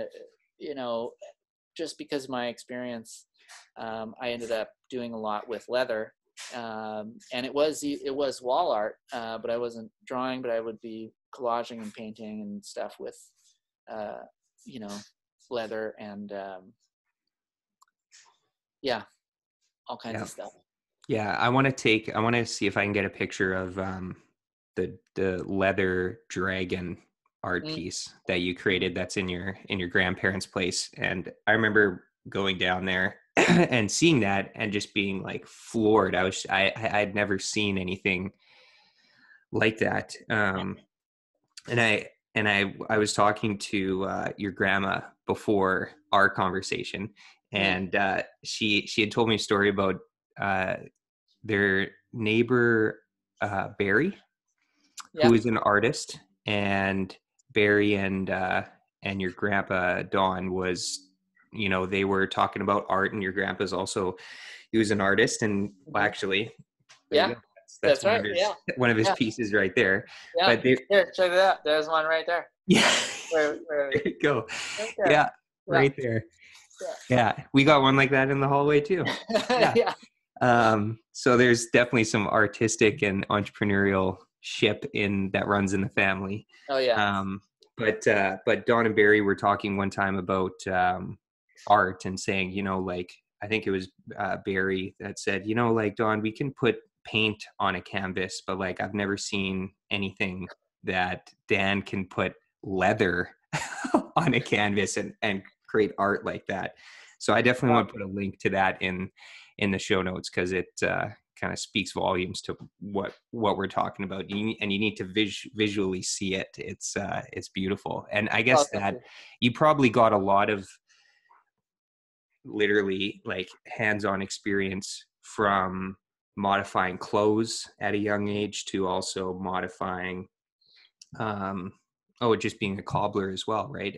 you know, just because of my experience, I ended up doing a lot with leather, and it was wall art, but I wasn't drawing, but I would be collaging and painting and stuff with you know, leather, and all kinds of stuff. Yeah, I want to see if I can get a picture of the leather dragon art piece that you created that's in your grandparents' place. And I remember going down there and seeing that and just being, like, floored. I'd never seen anything like that. And I was talking to your grandma before our conversation, and she had told me a story about their neighbor, Barry, who is an artist, and Barry and your grandpa Don was, you know, they were talking about art, and your grandpa's also, he was an artist, and well, actually, that's right. One of his pieces right there. Yeah. But here, check it out. There's one right there. Yeah. Where there you go. Right there. Yeah. Right there. Yeah, we got one like that in the hallway too. Yeah. So there's definitely some artistic and entrepreneurial ship in that runs in the family. Oh yeah. But Don and Barry were talking one time about art, and saying, you know, like, I think it was Barry that said, you know, like, Don, we can put paint on a canvas, but, like, I've never seen anything that Dan can put leather on a canvas and create art like that. So I definitely want to put a link to that in the show notes, because it kind of speaks volumes to what we're talking about. You need to visually see it. It's beautiful. And I guess that you probably got a lot of literally, like, hands-on experience from modifying clothes at a young age to also modifying, just being a cobbler as well, right?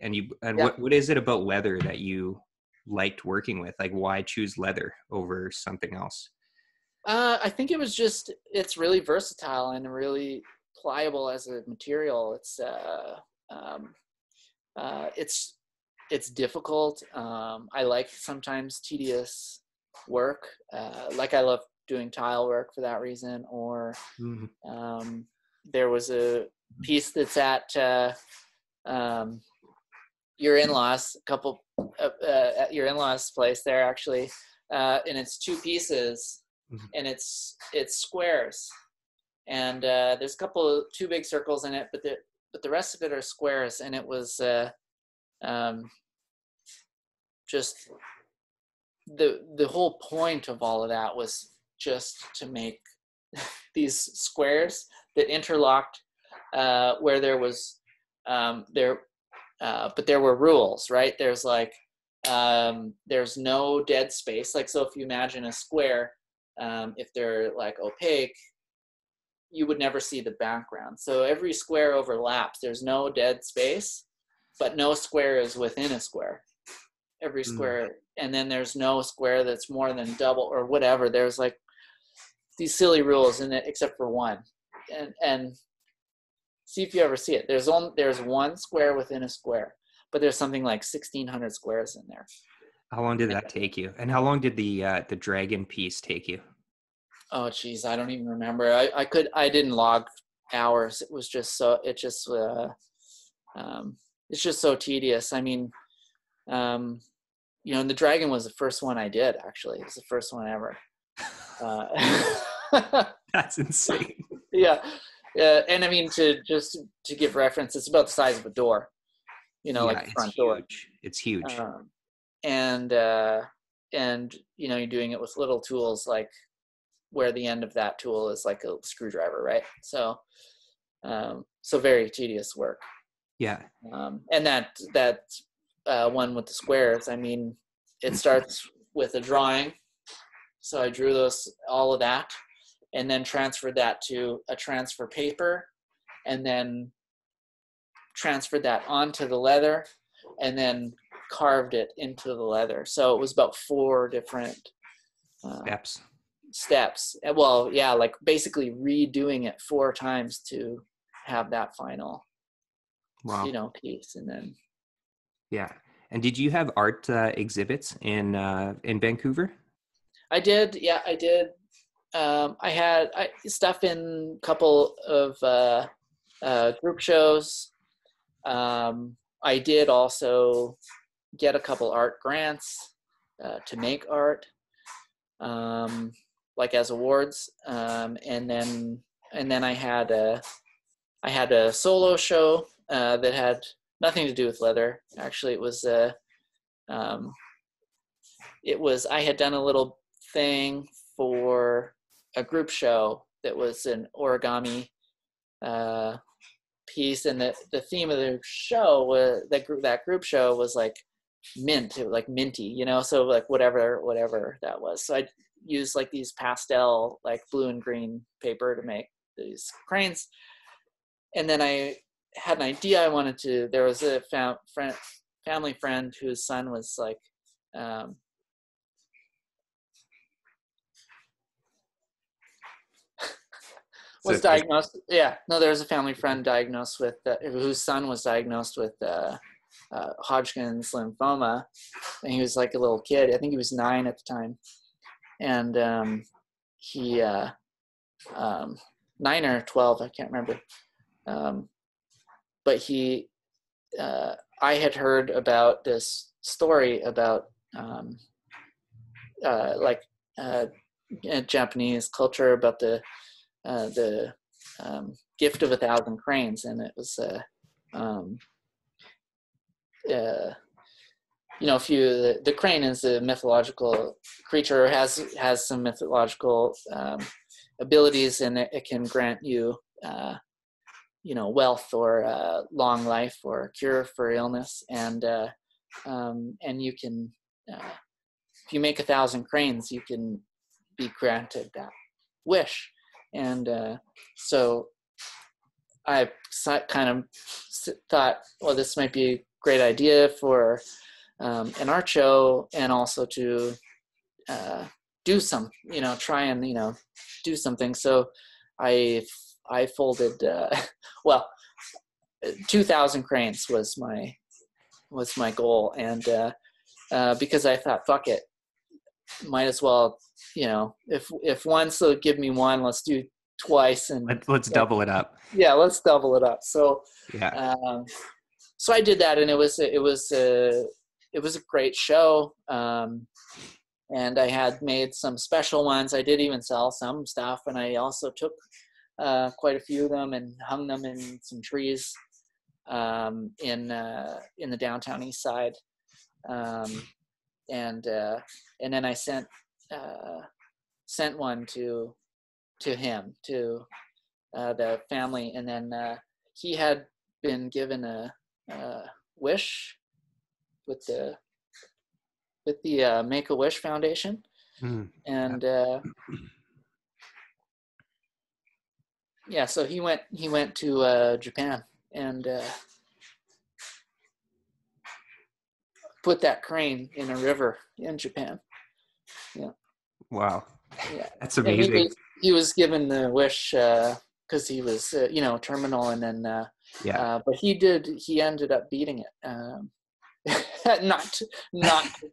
What is it about leather that you liked working with? Like, why choose leather over something else? I think it was just, it's really versatile and really pliable as a material. It's difficult. I like sometimes tedious work. I love doing tile work for that reason. Or there was a piece that's at your in-laws, at your in-laws' place there actually, and it's two pieces, and it's squares, and there's two big circles in it, but the rest of it are squares, and it was just the whole point of all of that was just to make these squares that interlocked, where there was but there were rules, right? There's there's no dead space. Like, so if you imagine a square, if they're opaque, you would never see the background. So every square overlaps. There's no dead space, but no square is within a square. Every square, and then there's no square that's more than double or whatever. There's these silly rules in it, except for one. And see if you ever see it. There's one square within a square, but there's something like 1,600 squares in there. How long did that take you? And how long did the dragon piece take you? Oh geez, I don't even remember. I didn't log hours. It was just so, it's just so tedious. I mean, and the dragon was the first one I did, actually. It was the first one ever. That's insane. Yeah. And I mean, to give reference, it's about the size of a door, the front door. It's huge. You're doing it with little tools, where the end of that tool is like a screwdriver, right? So, so very tedious work. Yeah. And that one with the squares, I mean, it starts with a drawing. So I drew all of that, and then transferred that to a transfer paper, and then transferred that onto the leather, and then carved it into the leather. So it was about 4 different steps. Well, yeah, basically redoing it 4 times to have that final, piece. And then, yeah. And did you have art exhibits in Vancouver? I did. Yeah, I did. I had stuff in a couple of group shows. I did also get a couple art grants to make art, as awards. And then I had a solo show that had nothing to do with leather. Actually, I had done a little thing for a group show that was an origami piece, and the theme of the show was that group show was mint. It was minty, so whatever that was. So I used these pastel blue and green paper to make these cranes, and then I had an idea. There was a family friend whose son was was diagnosed. Yeah, no, there was a family friend diagnosed with whose son was diagnosed with Hodgkin's lymphoma, and he was a little kid. I think he was 9 at the time, and he 9 or 12, I can't remember. But he, I had heard about this story about Japanese culture about the gift of 1,000 cranes, and it was the crane is a mythological creature, has some mythological abilities, and it can grant you wealth or long life or a cure for illness, and you can if you make 1,000 cranes, you can be granted that wish. And so I kind of thought, well, this might be a great idea for an art show, and also to do some, try and, do something. So I folded, well, 2,000 cranes was my goal. And because I thought, fuck it, might as well, if once will give me one, let's do twice, and let's double it up. Yeah, let's double it up. So yeah, so I did that, and it was a great show. And I had made some special ones. I did even sell some stuff, and I also took quite a few of them and hung them in some trees in the downtown east side. And then I sent one to him, to the family, and then he had been given a wish with the Make-A-Wish Foundation. Mm. And yeah, so he went to Japan and put that crane in a river in Japan. Yeah. Wow. Yeah. That's amazing. He was given the wish because he was, terminal, and then, yeah. But he ended up beating it. Not to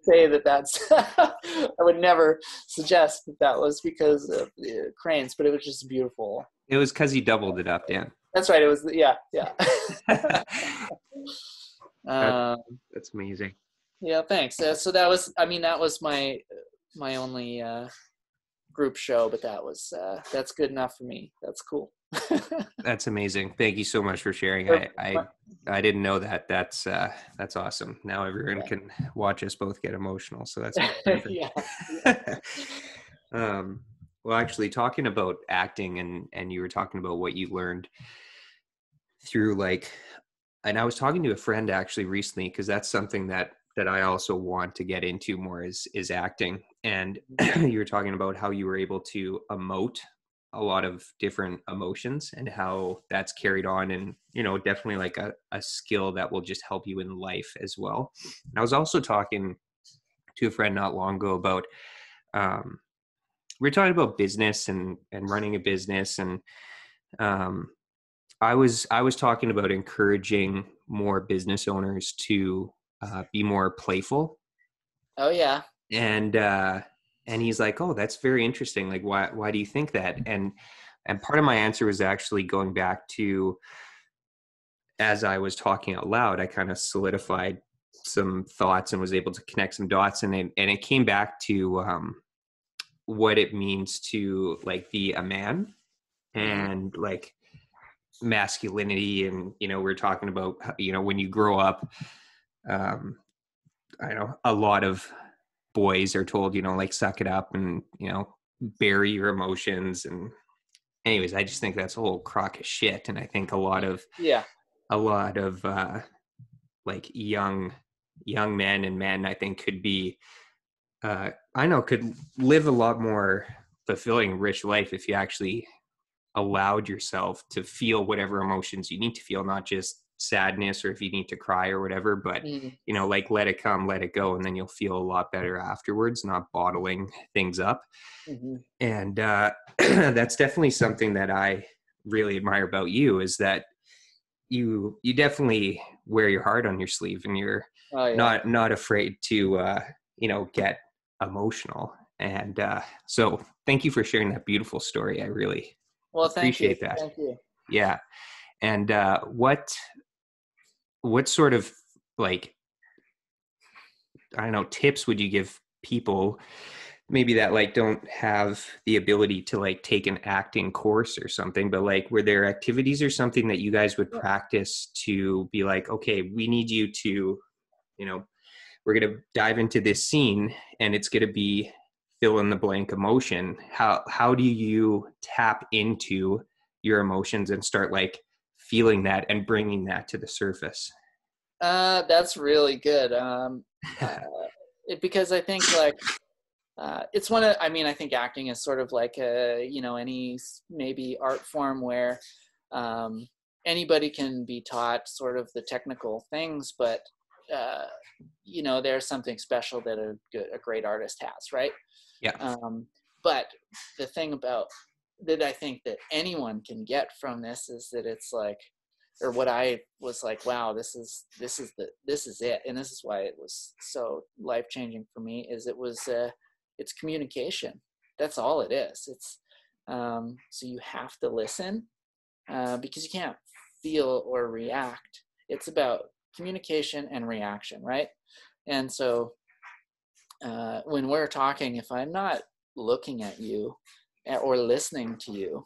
say that that's, I would never suggest that that was because of the cranes, but it was just beautiful. It was because he doubled it up, Dan. That's right. It was, yeah. That's amazing. Yeah, thanks. So that was, that was my only group show, but that was, that's good enough for me. That's cool. That's amazing. Thank you so much for sharing. I didn't know that. That's awesome. Now everyone can watch us both get emotional. So that's perfect. Yeah. Well, actually, talking about acting and you were talking about what you learned through, and I was talking to a friend actually recently, because that's something that I also want to get into more is acting. And you were talking about how you were able to emote a lot of different emotions and how that's carried on, and, definitely like a skill that will just help you in life as well. And I was also talking to a friend not long ago about, we were talking about business and running a business. And, I was talking about encouraging more business owners to, be more playful. Oh yeah. And he's like, oh, that's very interesting. Like, why do you think that? And part of my answer was actually going back to, as I was talking out loud, I kind of solidified some thoughts and was able to connect some dots. And it came back to, what it means to be a man, and masculinity. And, we're talking about, when you grow up, I know a lot of boys are told, suck it up and, bury your emotions. And anyways, I just think that's a whole crock of shit. And I think a lot of, young men and men, I think could be, could live a lot more fulfilling, rich life if you actually allowed yourself to feel whatever emotions you need to feel, not just sadness or if you need to cry or whatever, but let it come, let it go, and then you'll feel a lot better afterwards, not bottling things up. Mm-hmm. And that's definitely something that I really admire about you, is that you definitely wear your heart on your sleeve, and you're not afraid to get emotional. And so thank you for sharing that beautiful story. I really appreciate that. Thank you. Yeah. And what sort of tips would you give people maybe that don't have the ability to take an acting course or something, but were there activities or something that you guys would practice to be okay, we need you to, we're going to dive into this scene and it's going to be fill in the blank emotion. How do you tap into your emotions and start feeling that and bringing that to the surface? That's really good. Because I think it's one of, I mean, I think acting is sort of like a, you know, any maybe art form where anybody can be taught sort of the technical things, but you know, there's something special that a great artist has, right? Yeah. But the thing about that I think that anyone can get from this is that it's like, or what I was like, wow, this is it. And this is why it was so life-changing for me, is it was, it's communication. That's all it is. It's, so you have to listen, because you can't feel or react. It's about communication and reaction, right? And so, when we're talking, if I'm not looking at you or listening to you,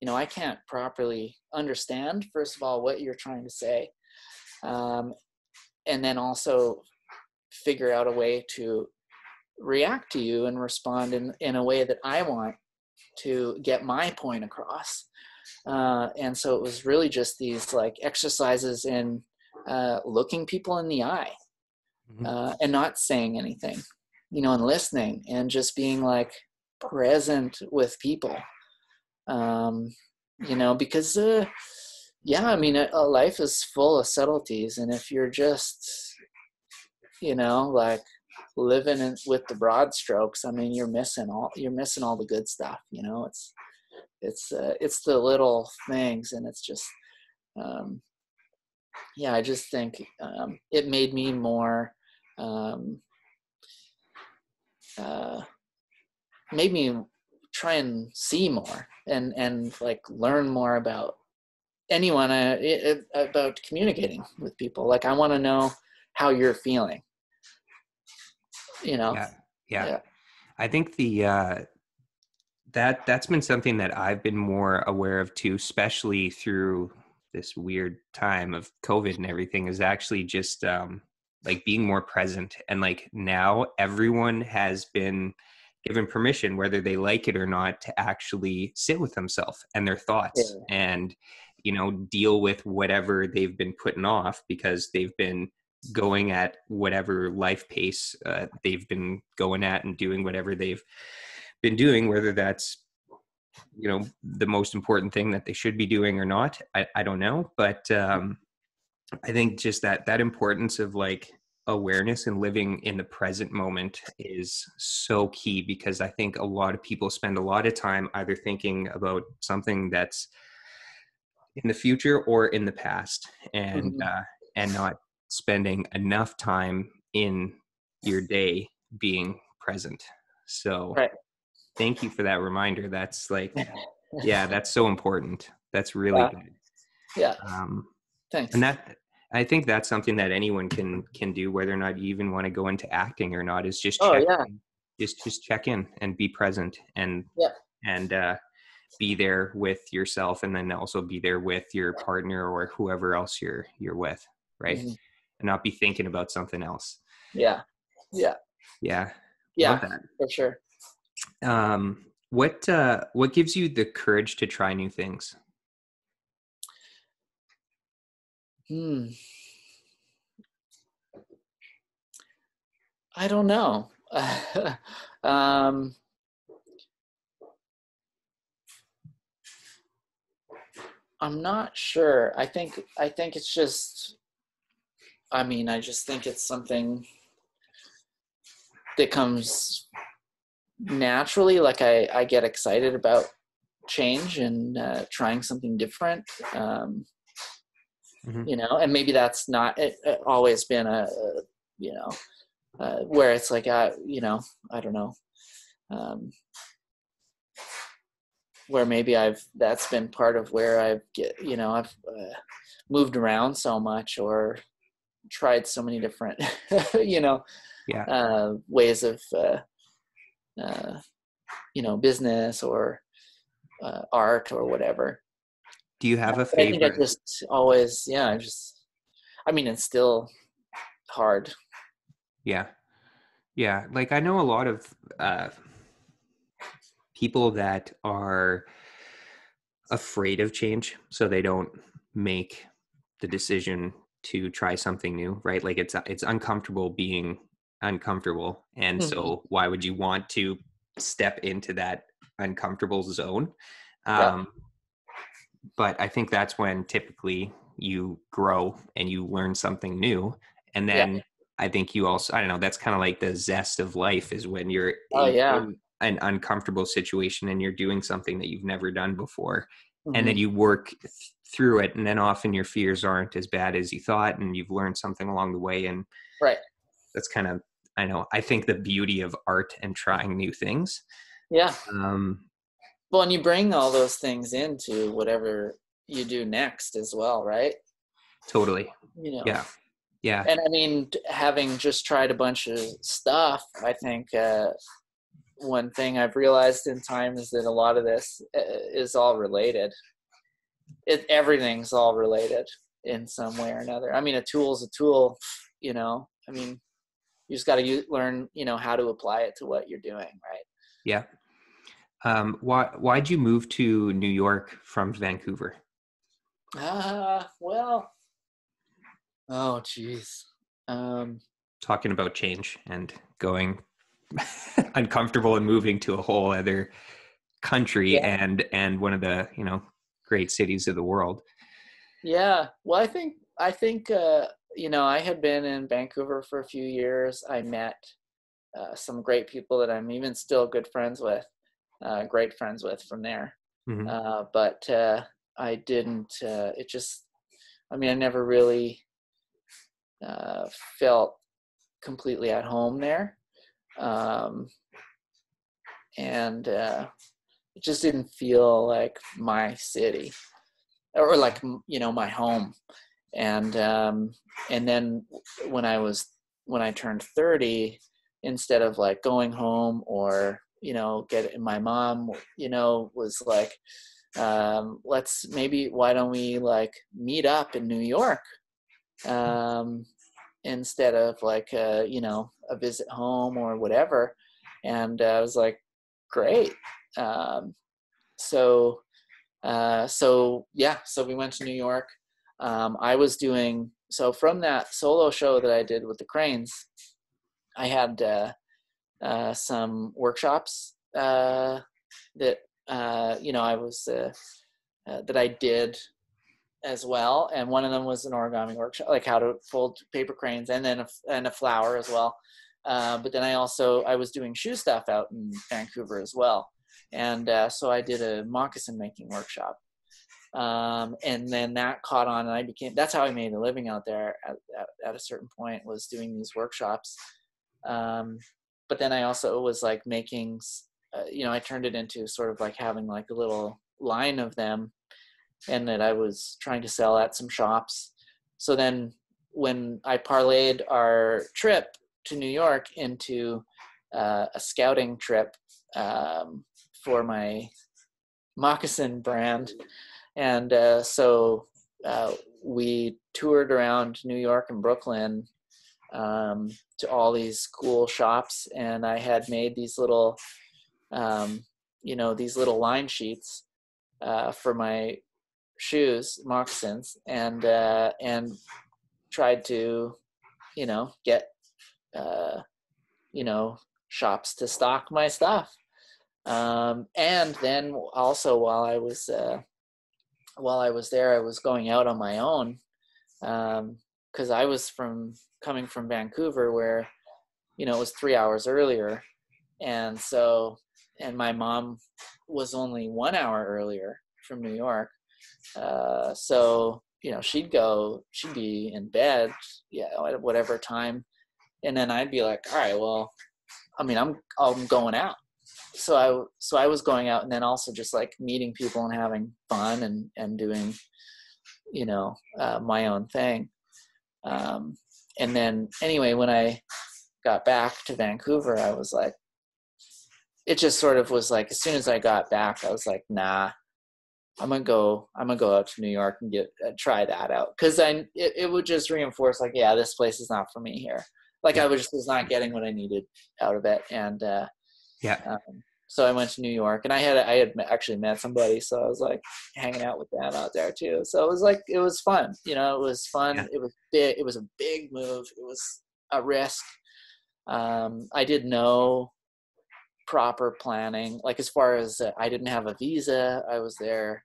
you know, I can't properly understand, first of all, what you're trying to say. And then also figure out a way to react to you and respond in a way that I want to get my point across. And so it was really just these like exercises in looking people in the eye, and not saying anything, you know, and listening and just being like present with people. You know, because, yeah, I mean, life is full of subtleties, and if you're just, you know, like living in, with the broad strokes, I mean, you're missing all the good stuff, you know, it's the little things. And it's just, yeah, I just think, it made me more, made me try and see more and like learn more about anyone, about communicating with people. Like, I want to know how you're feeling, you know? Yeah. I think that's been something that I've been more aware of too, especially through this weird time of COVID and everything, is actually just, like being more present. And like now everyone has been given permission, whether they like it or not, to actually sit with themselves and their thoughts, and, you know, deal with whatever they've been putting off because they've been going at whatever life pace they've been going at and doing whatever they've been doing, whether that's, you know, the most important thing that they should be doing or not. I don't know. But I think just that importance of like awareness and living in the present moment is so key, because I think a lot of people spend a lot of time either thinking about something that's in the future or in the past, and not spending enough time in your day being present. So right. Thank you for that reminder. That's like, yeah, that's so important. That's really good. Yeah. Thanks. And that, I think that's something that anyone can do, whether or not you even want to go into acting or not, is just just check in and be present and be there with yourself, and then also be there with your partner or whoever else you're with, right? Mm-hmm. And not be thinking about something else. Yeah, for sure. What gives you the courage to try new things? I don't know. I'm not sure. I think it's just, I mean, I just think it's something that comes naturally. Like I get excited about change and trying something different. You know, and maybe that's not it always been a you know, where it's like, you know, I don't know, where maybe that's been part of where I've moved around so much or tried so many different, you know, ways of, you know, business or art or whatever. Do you have a favorite? I think I just always, I mean, it's still hard. Yeah. Like I know a lot of people that are afraid of change, so they don't make the decision to try something new, right? Like it's uncomfortable being uncomfortable. And so why would you want to step into that uncomfortable zone? But I think that's when typically you grow and you learn something new. And then I think you also, I don't know, that's kind of like the zest of life is when you're in an uncomfortable situation and you're doing something that you've never done before. And then you work through it. And then often your fears aren't as bad as you thought, and you've learned something along the way. And that's kind of, I think the beauty of art and trying new things. Well, and you bring all those things into whatever you do next as well, right? Totally. Yeah. And I mean, having just tried a bunch of stuff, I think one thing I've realized in time is that a lot of this is all related. Everything's all related in some way or another. I mean, a tool's a tool, you know. I mean, you just got to learn, you know, how to apply it to what you're doing, right? Yeah. Why'd you move to New York from Vancouver? Talking about change and going uncomfortable and moving to a whole other country and one of the, you know, great cities of the world. Yeah. Well, I think, you know, I had been in Vancouver for a few years. I met some great people that I'm even still good friends with. Great friends with from there. But I didn't, it just, I mean, I never really felt completely at home there. And it just didn't feel like my city or like, you know, my home. And then when I turned 30, instead of like going home or, you know, my mom, you know, was like, why don't we like meet up in New York? Instead of like, you know, a visit home or whatever. And I was like, great. So we went to New York. From that solo show that I did with the Cranes, I had, some workshops that you know I was that I did as well, and one of them was an origami workshop, like how to fold paper cranes, and then a flower as well. But then I was doing shoe stuff out in Vancouver as well, and so I did a moccasin making workshop, and then that caught on, and that's how I made a living out there. At a certain point, was doing these workshops. But then I also was like making, you know, I turned it into sort of like having like a little line of them, and that I was trying to sell at some shops. So then when I parlayed our trip to New York into a scouting trip for my moccasin brand. And so we toured around New York and Brooklyn to all these cool shops, and I had made these little these little line sheets for my shoes, moccasins, and tried to get shops to stock my stuff, and then also while I was there, I was going out on my own, because I was coming from Vancouver, where, you know, it was 3 hours earlier. And so, and my mom was only 1 hour earlier from New York. So, you know, she'd be in bed, at whatever time. And then I'd be like, all right, well, I mean, I'm going out. So I was going out, and then also just like meeting people and having fun and doing, my own thing. And then anyway, when I got back to Vancouver, I was like, it just sort of was like, as soon as I got back, I was like, nah, I'm gonna go out to New York and try that out. Cause it would just reinforce like, yeah, this place is not for me here. Like I was not getting what I needed out of it. And, so I went to New York, and I had actually met somebody. So I was like hanging out with them out there too. So it was like, it was fun. You know, it was fun. Yeah. It was big. It was a big move. It was a risk. I did no proper planning. Like, as far as I didn't have a visa, I was there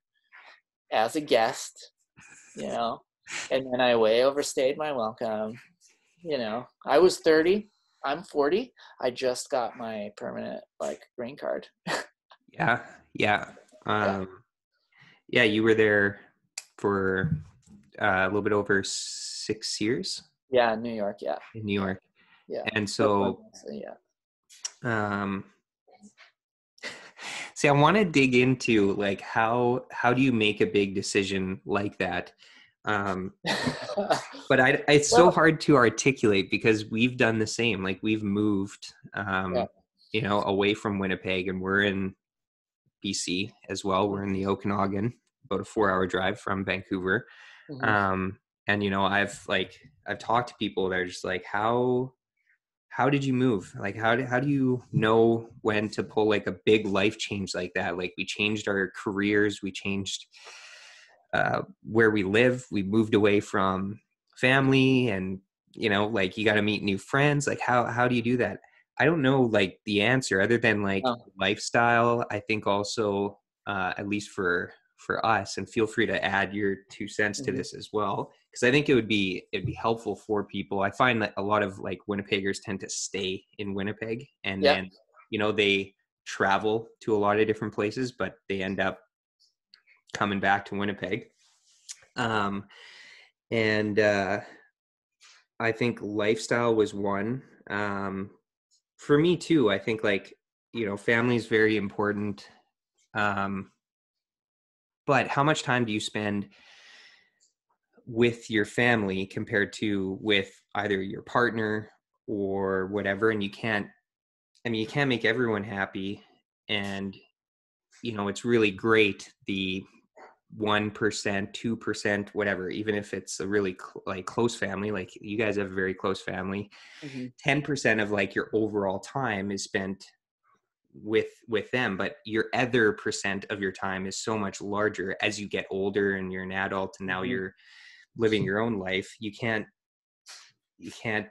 as a guest, you know, and then I way overstayed my welcome. You know, I was 30. I'm 40. I just got my permanent, like, green card. Yeah. Yeah. Yeah, you were there for a little bit over 6 years. Yeah. In New York. Yeah. In New York. Yeah. And so, yeah. See, I want to dig into, like, how do you make a big decision like that? But it's so hard to articulate, because we've done the same. Like, we've moved, yeah, you know, away from Winnipeg, and we're in BC as well. We're in the Okanagan, about a 4-hour drive from Vancouver. Mm-hmm. And, you know, I've talked to people that are just like, how did you move? Like, how do you know when to pull, like, a big life change like that? Like, we changed our careers. We changed where we live. We moved away from family, and, you know, like, you got to meet new friends. Like, how do you do that? I don't know, like, the answer, other than, like, lifestyle. I think also, at least for us, and feel free to add your 2 cents to this as well, because I think it'd be helpful for people. I find that a lot of, like, Winnipeggers tend to stay in Winnipeg, and then, you know, they travel to a lot of different places, but they end up coming back to Winnipeg. I think lifestyle was one. For me too, I think, like, you know, family is very important. But how much time do you spend with your family compared to with either your partner or whatever? And you can't make everyone happy. And, you know, it's really great, the 1%, 2%, whatever, even if it's a really close family, like, you guys have a very close family. Mm-hmm. 10% of, like, your overall time is spent with them, but your other percent of your time is so much larger as you get older and you're an adult, and now you're living your own life. You can't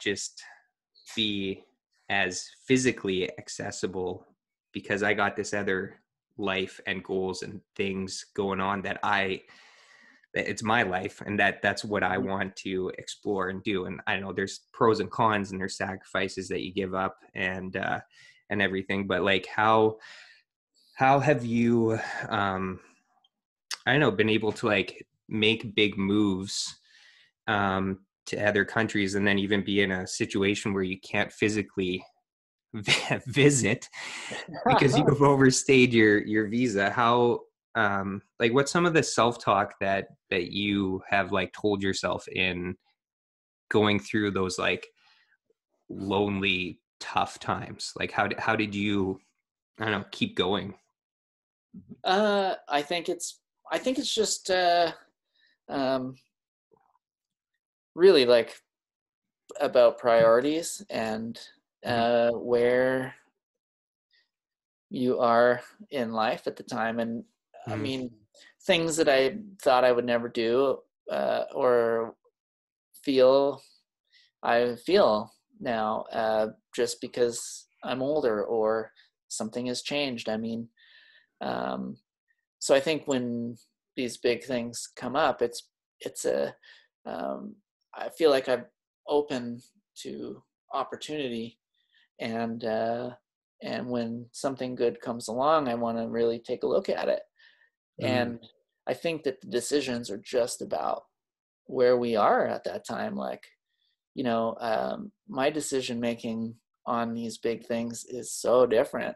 just be as physically accessible, because I got this other life and goals and things going on that it's my life, and that's what I want to explore and do. And I know there's pros and cons, and there's sacrifices that you give up and everything, but, like, how have you, I don't know, been able to, like, make big moves to other countries, and then even be in a situation where you can't physically visit because you've overstayed your visa? How, like, what's some of the self-talk that you have, like, told yourself in going through those, like, lonely, tough times? Like, how did you, I don't know, keep going? I think it's just really, like, about priorities and where you are in life at the time. And I mean, things that I thought I would never do or feel, I feel now, just because I'm older or something has changed. I mean, so I think when these big things come up, it's a, I feel like I'm open to opportunity, and when something good comes along, I want to really take a look at it. And I think that the decisions are just about where we are at that time. Like, you know, my decision making on these big things is so different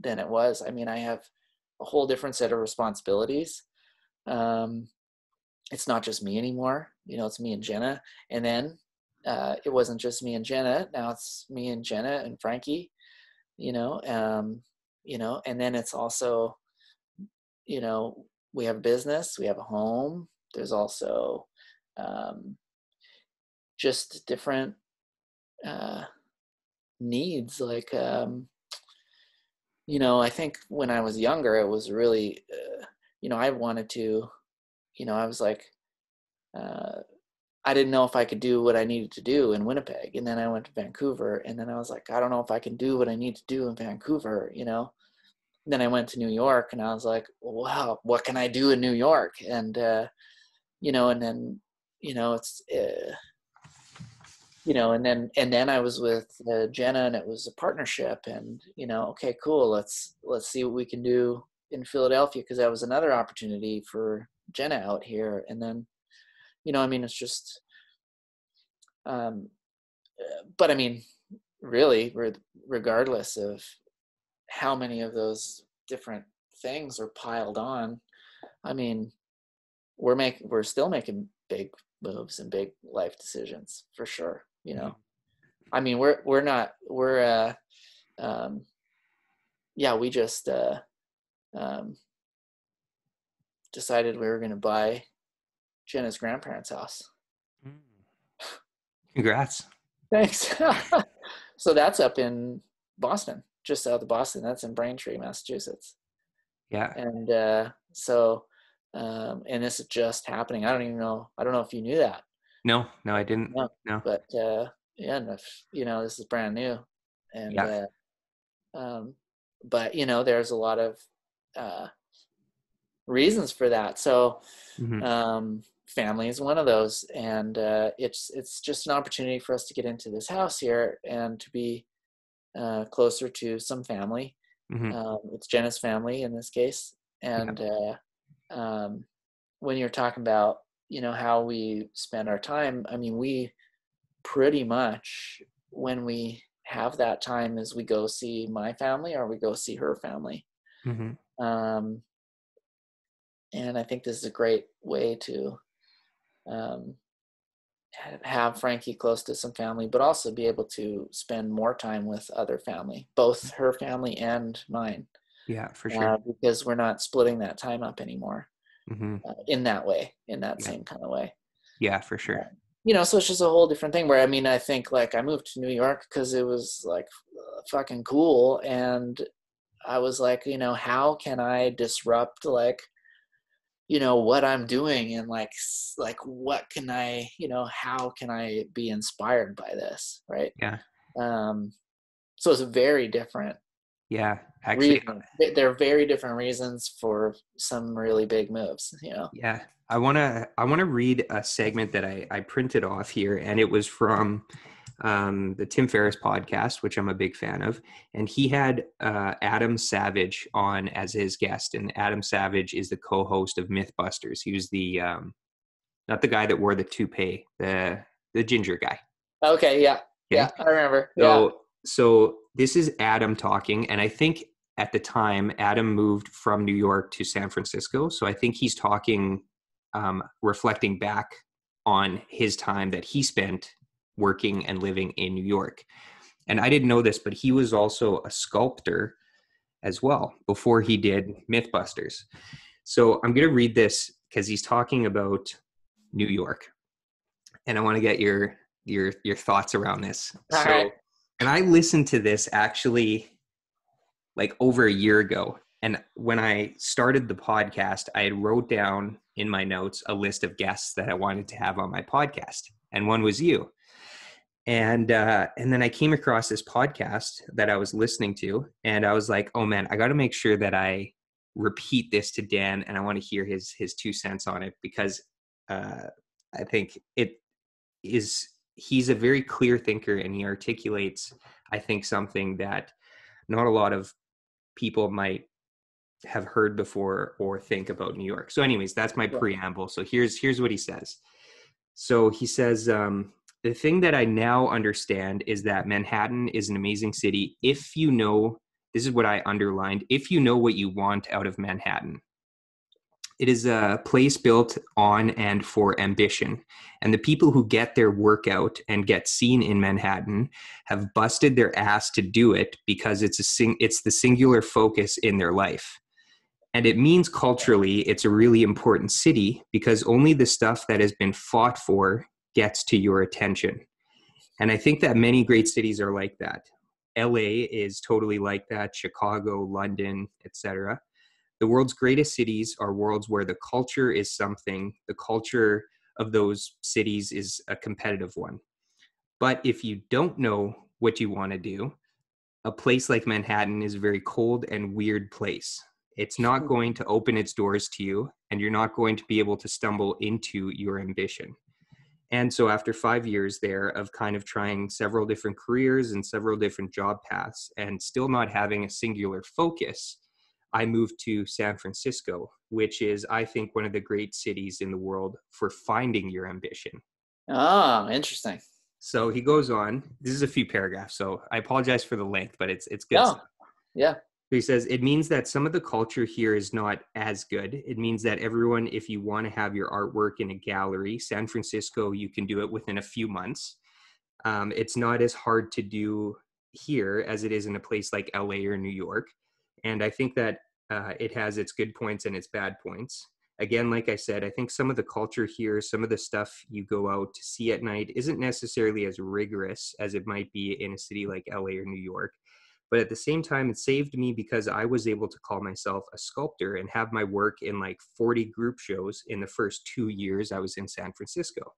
than it was. I mean, I have a whole different set of responsibilities. It's not just me anymore. You know, it's me and Jenna. And then it wasn't just me and Jenna. Now it's me and Jenna and Frankie, you know, and then it's also, you know, we have business, we have a home. There's also, just different needs. Like, you know, I think when I was younger, it was really, you know, I wanted to, you know, I was like, I didn't know if I could do what I needed to do in Winnipeg. And then I went to Vancouver, and then I was like, I don't know if I can do what I need to do in Vancouver, you know? And then I went to New York, and I was like, wow, what can I do in New York? And, you know, and then, you know, it's, you know, and then I was with Jenna, and it was a partnership, and, you know, okay, cool. Let's see what we can do in Philadelphia. 'Cause that was another opportunity for Jenna out here. And then, you know, I mean, it's just, but I mean, really, regardless of how many of those different things are piled on, I mean, we're still making big moves and big life decisions for sure. You know, I mean, we just decided we were going to buy Jenna's grandparents' house. Congrats. Thanks. So that's up in Boston, just south of Boston. That's in Braintree, Massachusetts. Yeah. And and this is just happening. I don't know if you knew that. No, I didn't. No. But yeah, and if, you know, this is brand new. And yeah. But you know, there's a lot of reasons for that. So family is one of those, and it's just an opportunity for us to get into this house here and to be closer to some family. It's Jenna's family in this case, and when you're talking about, you know, how we spend our time, I mean, we pretty much, when we have that time, is we go see my family or we go see her family. And I think this is a great way to have Frankie close to some family, but also be able to spend more time with other family, both her family and mine. Yeah, for sure. Because we're not splitting that time up anymore in that way, in that same kind of way. Yeah, for sure. You know, so it's just a whole different thing where, I mean, I think, like, I moved to New York because it was, like, fucking cool. And I was like, you know, how can I disrupt, like, you know, what I'm doing, and like what can I, you know, how can I be inspired by this, right? Yeah. So it's very different. Yeah, actually, they're very different reasons for some really big moves, you know. Yeah, I wanna read a segment that I printed off here, and it was from the Tim Ferriss podcast, which I'm a big fan of, and he had Adam Savage on as his guest, and Adam Savage is the co-host of Mythbusters. He was the not the guy that wore the toupee, the ginger guy. Okay, yeah, I remember. So this is Adam talking, and I think at the time Adam moved from New York to San Francisco, so I think he's talking, reflecting back on his time that he spent working and living in New York. And I didn't know this, but he was also a sculptor as well before he did Mythbusters. So I'm going to read this because he's talking about New York, and I want to get your thoughts around this. All right. And I listened to this actually like over a year ago. And when I started the podcast, I had wrote down in my notes a list of guests that I wanted to have on my podcast. And one was you. And then I came across this podcast that I was listening to, and I was like, oh man, I got to make sure that I repeat this to Dan, and I want to hear his 2 cents on it, because I think he's a very clear thinker, and he articulates, I think, something that not a lot of people might have heard before or think about New York. So anyways, that's my preamble. So here's what he says. So he says, the thing that I now understand is that Manhattan is an amazing city if you know, this is what I underlined, if you know what you want out of Manhattan. It is a place built on and for ambition, and the people who get their work out and get seen in Manhattan have busted their ass to do it because it's the singular focus in their life. And it means culturally it's a really important city because only the stuff that has been fought for gets to your attention. And I think that many great cities are like that. LA is totally like that, Chicago, London, etc. The world's greatest cities are worlds where the culture of those cities is a competitive one. But if you don't know what you want to do, a place like Manhattan is a very cold and weird place. It's not going to open its doors to you, and you're not going to be able to stumble into your ambition. And so after 5 years there of kind of trying several different careers and several different job paths and still not having a singular focus, I moved to San Francisco, which is, I think, one of the great cities in the world for finding your ambition. Oh, interesting. So he goes on. This is a few paragraphs, so I apologize for the length, but it's good. Oh, yeah. He says, it means that some of the culture here is not as good. It means that everyone, if you want to have your artwork in a gallery, San Francisco, you can do it within a few months. It's not as hard to do here as it is in a place like LA or New York. And I think that it has its good points and its bad points. Again, like I said, I think some of the culture here, some of the stuff you go out to see at night isn't necessarily as rigorous as it might be in a city like LA or New York. But at the same time, it saved me because I was able to call myself a sculptor and have my work in like 40 group shows in the first 2 years I was in San Francisco.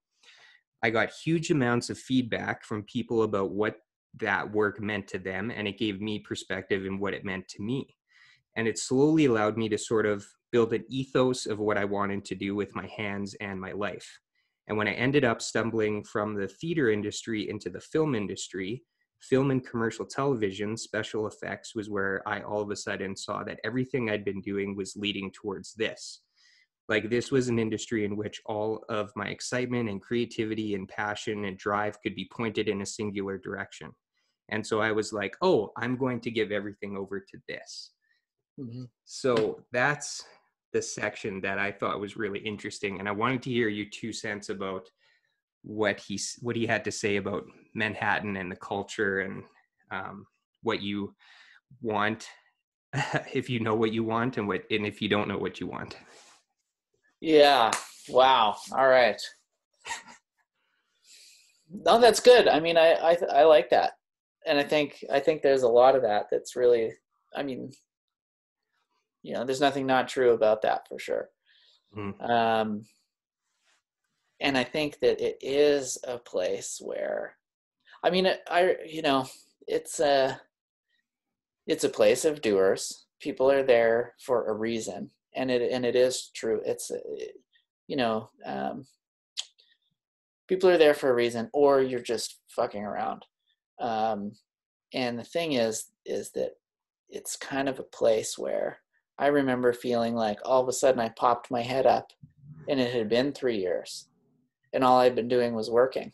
I got huge amounts of feedback from people about what that work meant to them, and it gave me perspective in what it meant to me. And it slowly allowed me to sort of build an ethos of what I wanted to do with my hands and my life. And when I ended up stumbling from the theater industry into the film and commercial television, special effects was where I all of a sudden saw that everything I'd been doing was leading towards this. Like, this was an industry in which all of my excitement and creativity and passion and drive could be pointed in a singular direction. And so I was like, oh, I'm going to give everything over to this. Mm-hmm. So that's the section that I thought was really interesting. And I wanted to hear your 2 cents about what he had to say about Manhattan and the culture and what you want, if you know what you want and if you don't know what you want. Yeah. Wow. All right. No, that's good. I mean, I like that. And I think there's a lot of that. That's really, I mean, you know, there's nothing not true about that for sure. Mm. And I think that it is a place where, I mean, it's a place of doers. People are there for a reason. And it is true. It's, you know, people are there for a reason, or you're just fucking around. And the thing is that it's kind of a place where I remember feeling like all of a sudden I popped my head up and it had been 3 years and all I'd been doing was working.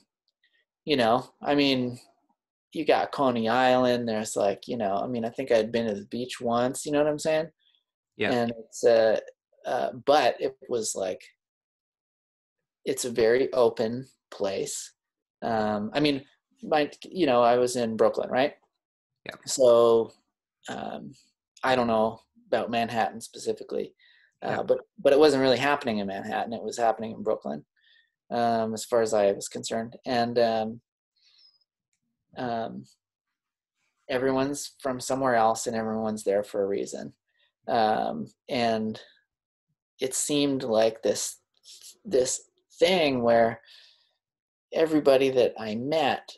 You know, I mean, you got Coney Island. There's like, you know, I mean, I think I'd been to the beach once, you know what I'm saying? Yeah. And it's but it was like, it's a very open place. I mean, you know, I was in Brooklyn, right? Yeah. So I don't know about Manhattan specifically, yeah. but it wasn't really happening in Manhattan. It was happening in Brooklyn, as far as I was concerned. And everyone's from somewhere else, and everyone's there for a reason. And it seemed like this thing where everybody that I met,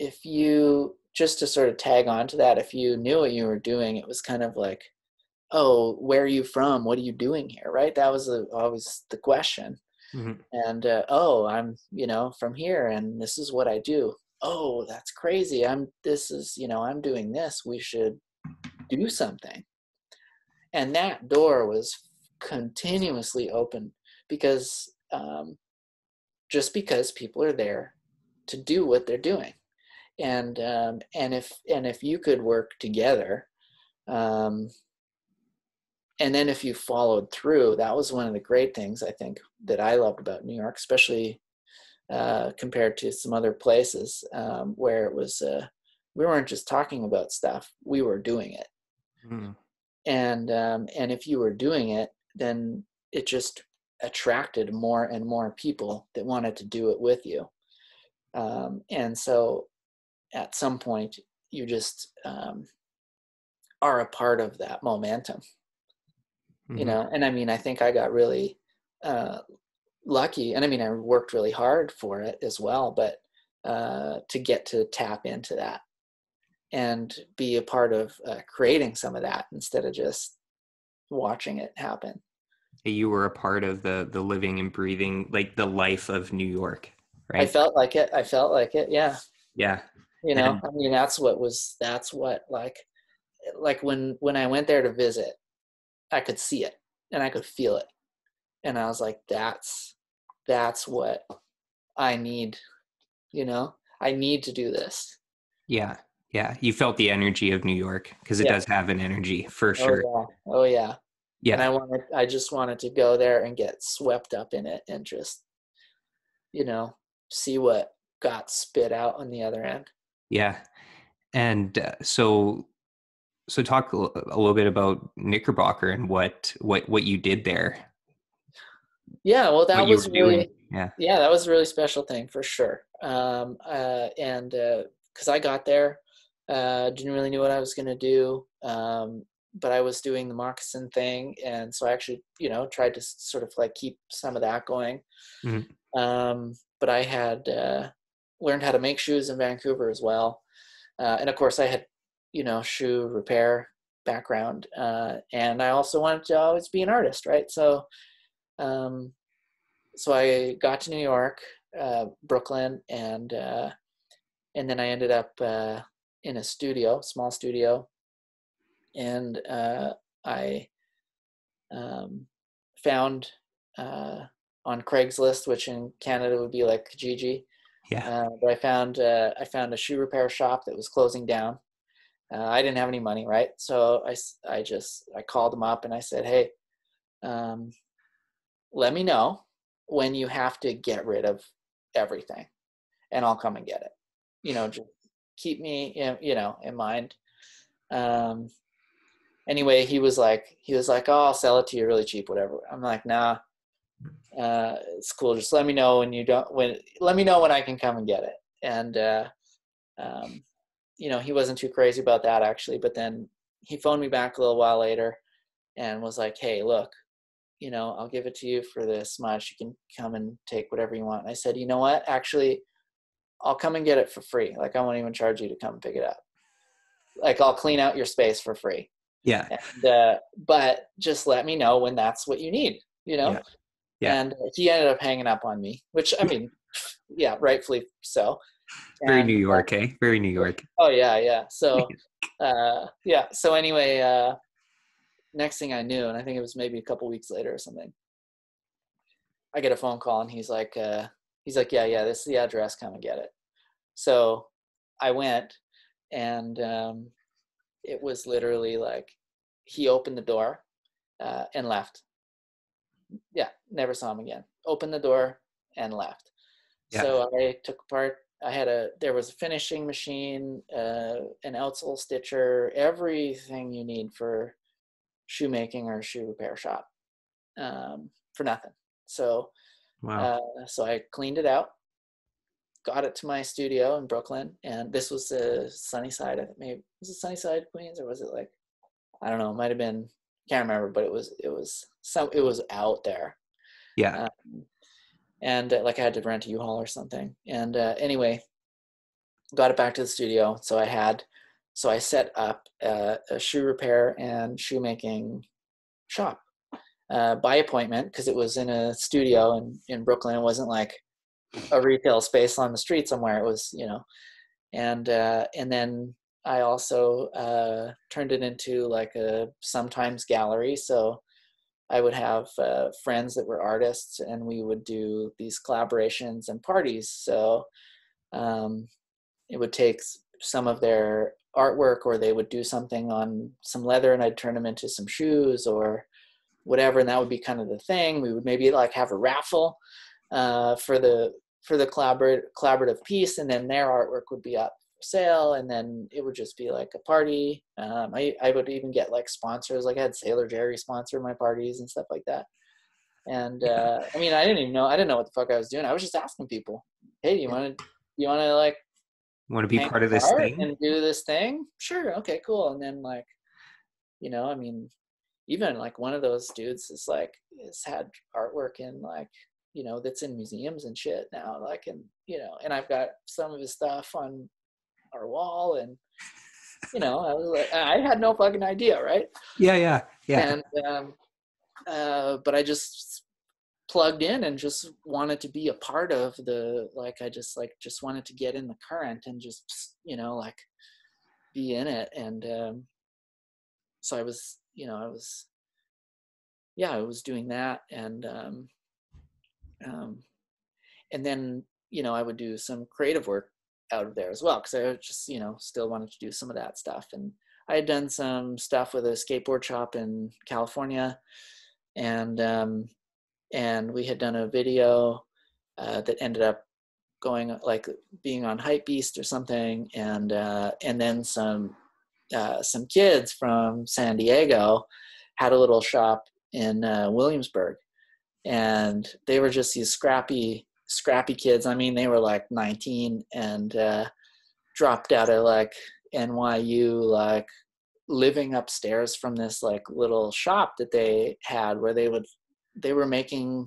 if you just to sort of tag on to that, if you knew what you were doing, it was kind of like, oh, where are you from? What are you doing here? Right? That was always the question. Mm-hmm. And, oh, I'm, you know, from here and this is what I do. Oh, that's crazy. I'm doing this. We should do something. And that door was continuously open because just because people are there to do what they're doing. And if you could work together, and then if you followed through, that was one of the great things I think that I loved about New York, especially compared to some other places where it was, we weren't just talking about stuff, we were doing it. Mm. And if you were doing it, then it just attracted more and more people that wanted to do it with you. And so at some point you just are a part of that momentum, mm-hmm. you know? And I mean, I think I got really lucky, and I mean, I worked really hard for it as well, but to get to tap into that and be a part of creating some of that instead of just watching it happen. You were a part of the living and breathing, like the life of New York, right? I felt like it. Yeah. Yeah. You know, I mean, that's what when I went there to visit, I could see it and I could feel it. And I was like, that's what I need. You know, I need to do this. Yeah. Yeah. You felt the energy of New York, because it does have an energy for sure. Oh, yeah. Oh, yeah. Yeah. And I just wanted to go there and get swept up in it and just, you know, see what got spit out on the other end. Yeah. And so talk a little bit about Knickerbocker and what you did there. Yeah. Well, that was really, that was a really special thing for sure. Cause I got there, didn't really know what I was going to do. But I was doing the moccasin thing. And so I actually, you know, tried to sort of like keep some of that going. Mm-hmm. But I had learned how to make shoes in Vancouver as well. And of course I had, you know, shoe repair background. And I also wanted to always be an artist. Right. So, so I got to New York, Brooklyn, and then I ended up, in a studio, small studio. And I found on Craigslist, which in Canada would be like Kijiji. Yeah. But I found a shoe repair shop that was closing down. I didn't have any money, right? So I called them up and I said, hey, let me know when you have to get rid of everything, and I'll come and get it. You know, just keep me in mind. Anyway, he was like, oh, I'll sell it to you really cheap, whatever. I'm like, nah, it's cool. Just let me know when I can come and get it. And, you know, he wasn't too crazy about that actually, but then he phoned me back a little while later and was like, hey, look, you know, I'll give it to you for this much. You can come and take whatever you want. And I said, you know what, actually, I'll come and get it for free. Like, I won't even charge you to come pick it up. Like, I'll clean out your space for free. Yeah. And, but just let me know when that's what you need, you know? Yeah. Yeah. And he ended up hanging up on me, which, I mean, yeah, rightfully so. Very New York, eh? Very New York. Oh, yeah, yeah. So, yeah. So anyway, next thing I knew, and I think it was maybe a couple weeks later or something, I get a phone call and he's like, yeah, this is the address, come and get it. So I went and, it was literally like he opened the door and left. Yeah, never saw him again. Opened the door and left. Yeah. So I took part. There was a finishing machine, an outsole stitcher, everything you need for shoemaking or shoe repair shop for nothing. So, wow. So I cleaned it out, got it to my studio in Brooklyn, and this was the Sunnyside. Maybe was it Sunnyside, Queens, or was it like, I don't know, it might have been, can't remember, but it was out there. Yeah. And like I had to rent a U-Haul or something. And anyway, got it back to the studio. So I set up a shoe repair and shoemaking shop by appointment, because it was in a studio in Brooklyn. It wasn't like a retail space on the street somewhere. It was, you know, and then I also turned it into like a sometimes gallery. So I would have friends that were artists, and we would do these collaborations and parties. So it would take some of their artwork, or they would do something on some leather and I'd turn them into some shoes or whatever. And that would be kind of the thing. We would maybe like have a raffle for the collaborative piece, and then their artwork would be up for sale, and then it would just be like a party. I would even get like sponsors, like I had Sailor Jerry sponsor my parties and stuff like that. And I mean, I didn't know what the fuck I was doing. I was just asking people, hey, do you want to like want to be part of this thing and do this thing? Sure, okay, cool. And then, like, you know, I mean, even like one of those dudes has had artwork in like you know, that's in museums and shit now. Like, and, you know, and I've got some of his stuff on our wall, and, you know, I was like, I had no fucking idea. Right. Yeah. Yeah. Yeah. And, but I just plugged in and just wanted to be a part of the, like, I just like, just wanted to get in the current and just, you know, like be in it. And, so I was, you know, I was, yeah, I was doing that. And, and then, you know, I would do some creative work out of there as well, because I just, you know, still wanted to do some of that stuff. And I had done some stuff with a skateboard shop in California, and we had done a video that ended up going like being on Hypebeast or something, and then some kids from San Diego had a little shop in Williamsburg, and they were just these scrappy kids. I mean, they were like 19 and dropped out of like NYU, like living upstairs from this like little shop that they had, where they were making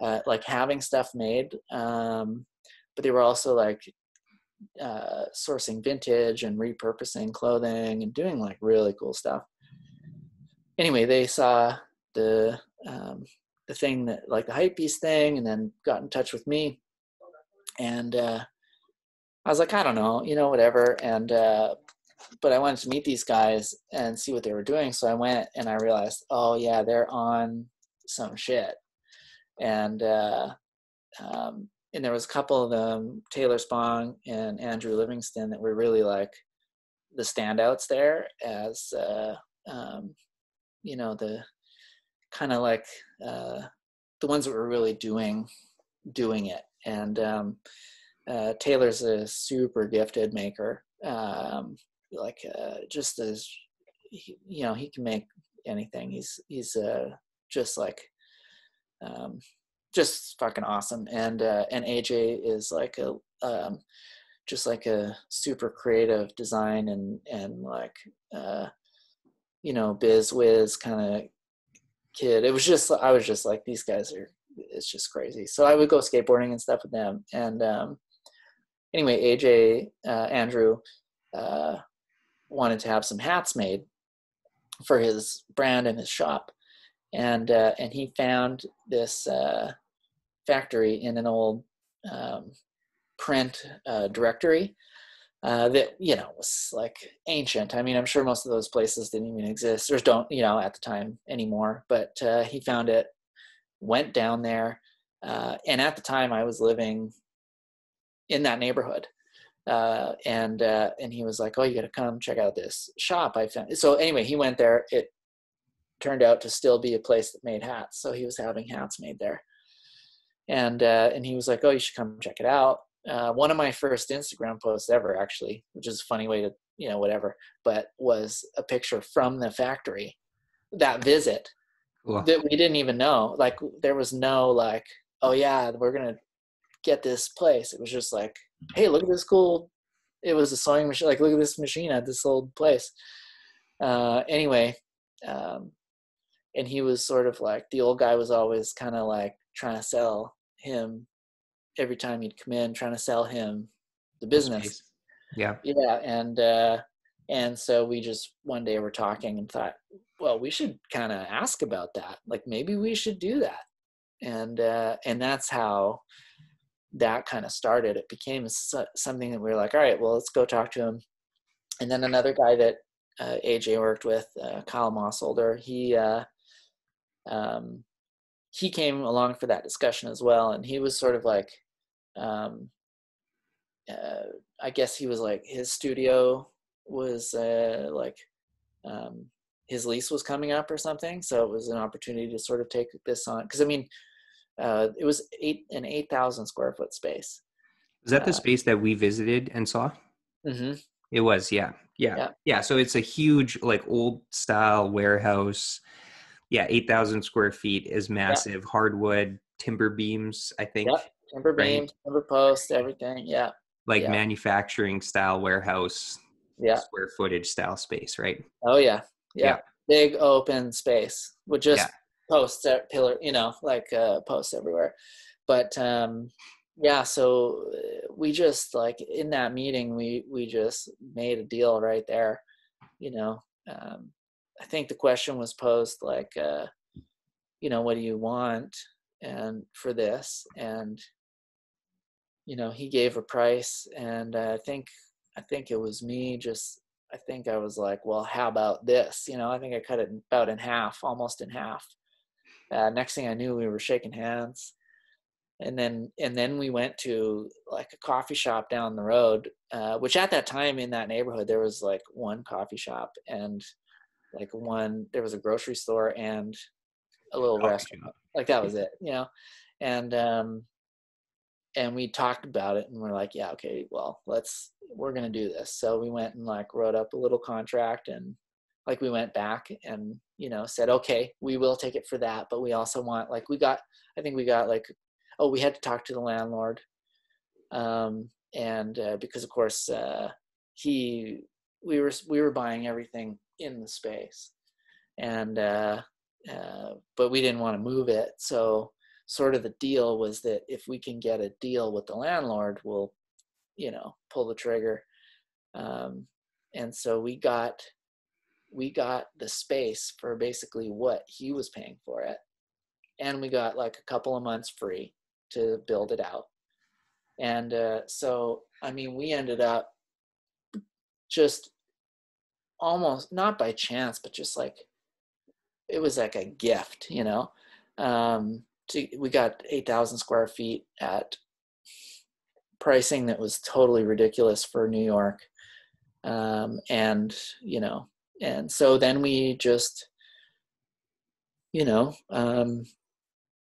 like having stuff made, but they were also like sourcing vintage and repurposing clothing and doing like really cool stuff. Anyway, they saw the thing that like the Hypebeast thing, and then got in touch with me, and I was like, I don't know, you know, whatever. And but I wanted to meet these guys and see what they were doing. So I went, and I realized, oh yeah, they're on some shit. And and there was a couple of them, Taylor Spong and Andrew Livingston, that were really like the standouts there as you know, the kind of like the ones that were really doing it. And Taylor's a super gifted maker, just as, you know, he can make anything. He's just like just fucking awesome. And and AJ is like a just like a super creative design and like you know, biz whiz kind of kid. It was just, I was just like, these guys are, it's just crazy. So I would go skateboarding and stuff with them. And anyway, AJ, Andrew, wanted to have some hats made for his brand and his shop. And he found this factory in an old print directory that, you know, was like ancient. I mean, I'm sure most of those places didn't even exist, or don't, you know, at the time anymore. But he found it, went down there, and at the time I was living in that neighborhood. And he was like, oh, you gotta come check out this shop I found. So anyway, he went there. It turned out to still be a place that made hats. So he was having hats made there. And he was like, oh, you should come check it out. One of my first Instagram posts ever, actually, which is a funny way to, you know, whatever, but was a picture from the factory, that visit. Cool. That we didn't even know. Like, there was no like, oh yeah, we're going to get this place. It was just like, hey, look at this cool, it was a sewing machine. Like, look at this machine at this old place. Anyway. And he was sort of like, the old guy was always kind of like trying to sell him every time he'd come in, trying to sell him the business. Yeah. Yeah. And so we just, one day we're talking and thought, well, we should kind of ask about that. Like, maybe we should do that. And that's how that kind of started. It became something that we were like, all right, well, let's go talk to him. And then another guy that AJ worked with, Kyle Mossolder, he came along for that discussion as well. And he was sort of like, I guess he was like, his studio was his lease was coming up or something. So it was an opportunity to sort of take this on. 'Cause I mean, it was 8,000 square foot space. Is that the space that we visited and saw? Mm-hmm. It was. Yeah. Yeah. Yeah. Yeah. So it's a huge, like, old style warehouse. Yeah. 8,000 square feet is massive. Yeah. Hardwood, timber beams, I think. Yep. Timber beams, right? Timber posts, everything. Yeah. Like, yeah. Manufacturing style warehouse. Yeah. Square footage style space. Right. Oh yeah. Yeah. Yeah. Big open space with just posts, pillar, you know, like posts everywhere. But yeah, so we just, like, in that meeting, we just made a deal right there, you know. I think the question was posed, like, you know, what do you want and for this? And, you know, he gave a price, and I think it was me just, I think I was like, well, how about this? You know, I think I cut it about in half, almost in half. Next thing I knew, we were shaking hands. And then we went to, like, a coffee shop down the road, which at that time in that neighborhood, there was, like, one coffee shop and, like, one, there was a grocery store and a little restaurant. Like, that was it, you know? And we talked about it, and we're like, yeah, okay, well, we're going to do this. So we went and, like, wrote up a little contract, and, like, we went back and, you know, said, okay, we will take it for that. But we also want, like, I think we got like, oh, we had to talk to the landlord. Because of course, we were buying everything in the space, and, but we didn't want to move it. So sort of the deal was that if we can get a deal with the landlord, we'll, you know, pull the trigger. And so we got the space for basically what he was paying for it. And we got, like, a couple of months free to build it out. And so, I mean, we ended up just almost, not by chance, but just, like, it was like a gift, you know. We got 8,000 square feet at pricing that was totally ridiculous for New York. And, you know, and so then we just, you know,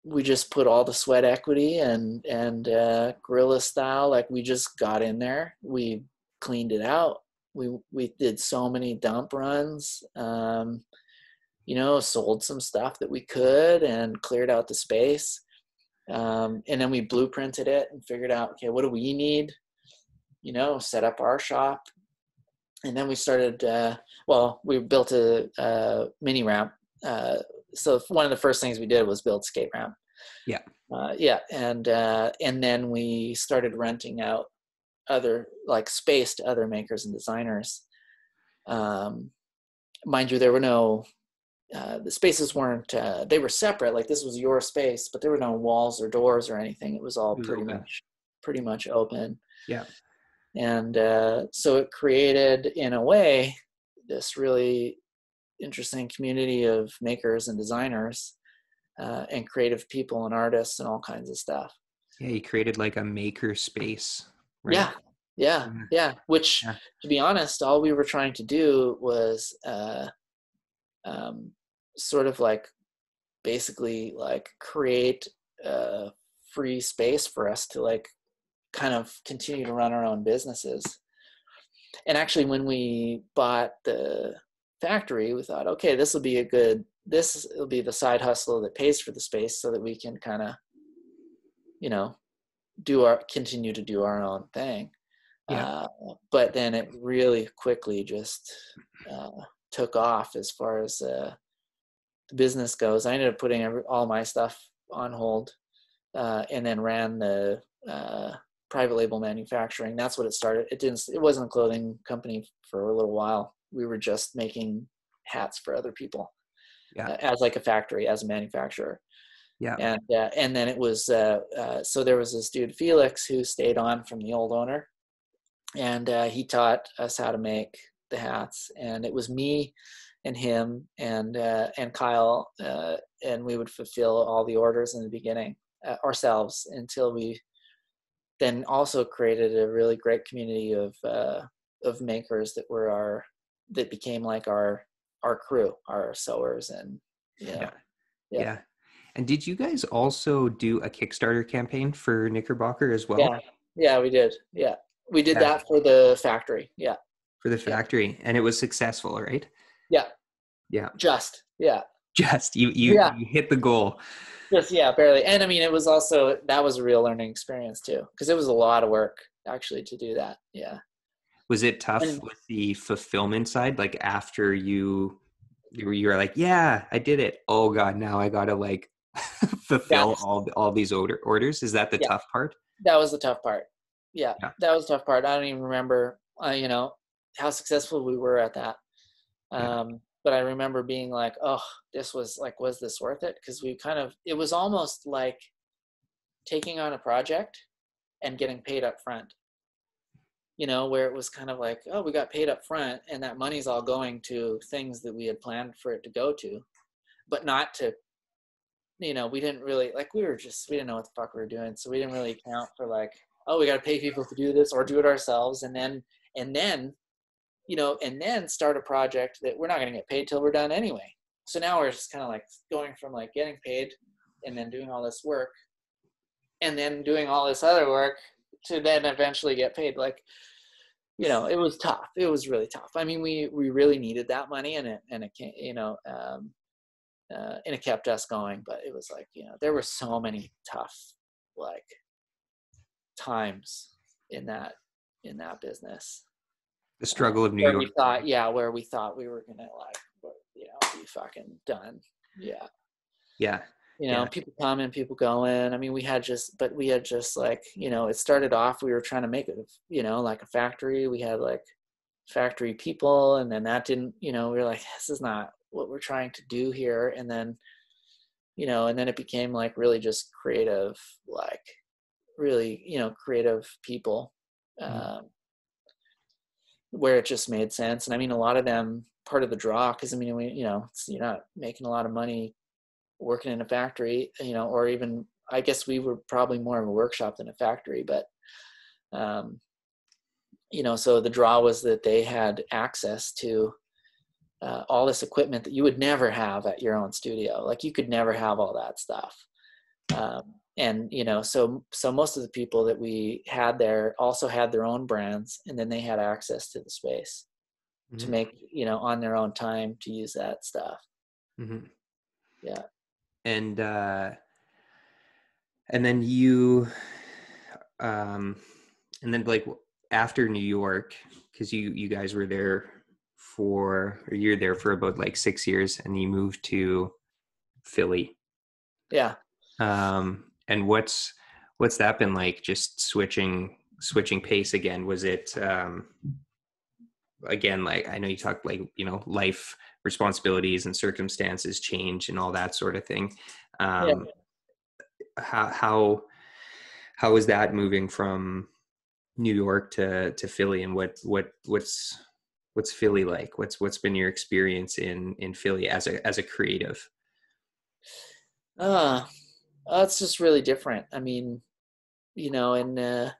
we just put all the sweat equity and guerrilla style, like, we just got in there, we cleaned it out. We did so many dump runs, you know, sold some stuff that we could and cleared out the space. And then we blueprinted it and figured out, okay, what do we need? You know, set up our shop. And then we started, we built a mini ramp. So one of the first things we did was build skate ramp. Yeah. And then we started renting out other, like, space to other makers and designers. Mind you, there were no, the spaces weren't, they were separate. Like, this was your space, but there were no walls or doors or anything. It was all pretty much open. Yeah. And, so it created, in a way, this really interesting community of makers and designers, and creative people and artists and all kinds of stuff. Yeah. You created, like, a maker space. Right? Yeah. Yeah. Yeah. Which, to be honest, all we were trying to do was, sort of, like, basically, like, create a free space for us to, like, kind of continue to run our own businesses. And actually, when we bought the factory, we thought, okay, this will be the side hustle that pays for the space, so that we can kind of, you know, continue to do our own thing. Yeah. But then it really quickly just took off as far as the business goes. I ended up putting all my stuff on hold, and then ran the private label manufacturing. That's what it started. It wasn't a clothing company for a little while. We were just making hats for other people, as, like, a factory, as a manufacturer. Yeah. And then it was, so there was this dude, Felix, who stayed on from the old owner, and he taught us how to make the hats. And it was me and him and Kyle, and we would fulfill all the orders in the beginning ourselves, until we then also created a really great community of makers that were that became, like, our crew, our sewers, and yeah. And did you guys also do a Kickstarter campaign for Knickerbocker as well? Yeah, we did. Yeah, we did that for the factory. Yeah, for the factory, and it was successful, right? Yeah. Yeah. Just you hit the goal. Just barely. And I mean, it was also, that was a real learning experience too, because it was a lot of work actually to do that. Yeah. Was it tough with the fulfillment side? Like, after you were like, yeah, I did it. Oh God, now I gotta, like, fulfill all these orders? Is that the tough part? That was the tough part. Yeah, that was the tough part. I don't even remember, you know, how successful we were at that. But I remember being like, oh, this was like, was this worth it? Because we kind of, it was almost like taking on a project and getting paid up front, you know, where it was kind of like, oh, we got paid up front and that money's all going to things that we had planned for it to go to, but not to, you know, we didn't really, like, we were just, we didn't know what the fuck we were doing. So we didn't really account for like, oh, we got to pay people to do this or do it ourselves. And then, you know, and then start a project that we're not going to get paid till we're done anyway. So now we're just kind of like going from like getting paid and then doing all this work and then doing all this other work to then eventually get paid. Like, you know, it was tough. It was really tough. I mean, we really needed that money and it you know, and it kept us going, but it was like, you know, there were so many tough, like, times in that business. The struggle of New York. Where we thought we were going to, like, you know, be fucking done. Yeah. You know, people come and people go in. I mean, we had just like, you know, it started off, we were trying to make it, you know, like a factory. We had like factory people, and then that didn't, you know, we were like, this is not what we're trying to do here. And then, you know, and then it became like really just creative, like really, you know, creative people. Mm-hmm. Where it just made sense. And I mean, a lot of them, part of the draw, because I mean, we, you know, you're not making a lot of money working in a factory, you know, or even, I guess we were probably more of a workshop than a factory, but, you know, so the draw was that they had access to all this equipment that you would never have at your own studio. Like, you could never have all that stuff. And, you know, so most of the people that we had there also had their own brands, and then they had access to the space mm-hmm. to make, you know, on their own time to use that stuff. Mm-hmm. Yeah. And then you, and then like after New York, cause you guys were there you're there for about like 6 years, and you moved to Philly. Yeah. And what's that been like, just switching pace again? Was it, again, like, I know you talked like, you know, life responsibilities and circumstances change and all that sort of thing. How is that moving from New York to Philly, and what's Philly like? What's been your experience in Philly as a creative? It's just really different. I mean, you know, and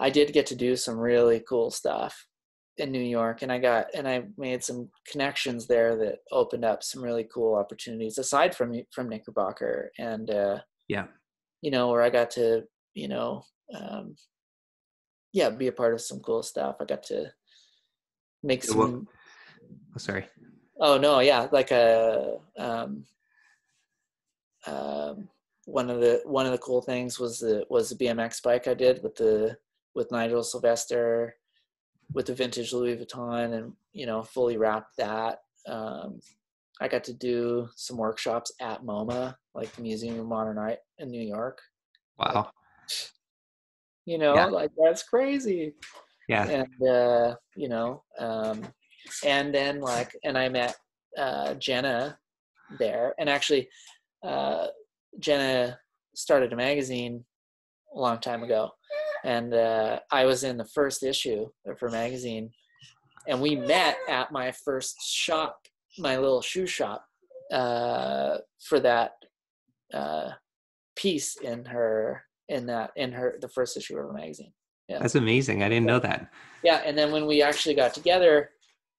I did get to do some really cool stuff in New York, and I made some connections there that opened up some really cool opportunities aside from Knickerbocker, and you know, where I got to, you know, be a part of some cool stuff. I got to make some. Well, sorry. Oh no, yeah, like a. One of the cool things was the BMX bike I did with Nigel Sylvester, with the vintage Louis Vuitton, and, you know, fully wrapped that. I got to do some workshops at MoMA, like the Museum of Modern Art in New York. Wow. Like, you know, like, that's crazy. Yeah. And, you know, and then like, and I met Jenna there, and actually, Jenna started a magazine a long time ago, and I was in the first issue of her magazine, and we met at my first shop, my little shoe shop, for that piece in the first issue of her magazine. Yeah. That's amazing. I didn't know that. Yeah, and then when we actually got together,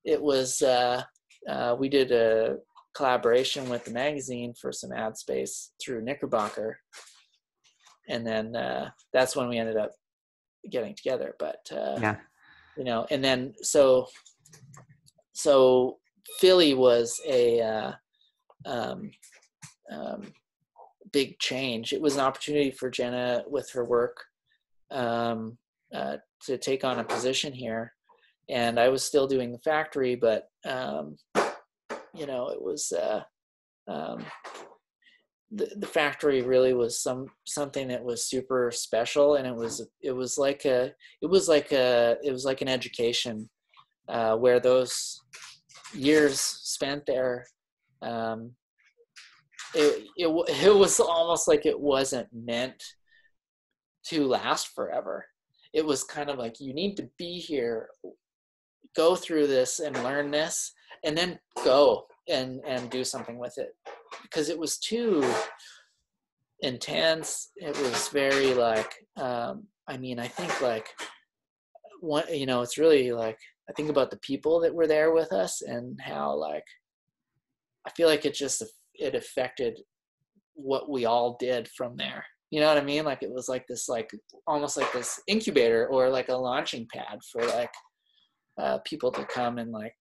it was we did a collaboration with the magazine for some ad space through Knickerbocker, and then that's when we ended up getting together. But you know, and then so Philly was a big change. It was an opportunity for Jenna with her work to take on a position here, and I was still doing the factory, but you know, it was the factory really was something that was super special, and it was like an education where those years spent there, it was almost like it wasn't meant to last forever. It was kind of like, you need to be here, go through this and learn this, and then go and do something with it, because it was too intense. It was very like, I mean, I think like, what, you know, it's really like, I think about the people that were there with us and how, like, I feel like it affected what we all did from there. You know what I mean? Like, it was like this, like almost like this incubator or like a launching pad for like people to come and like,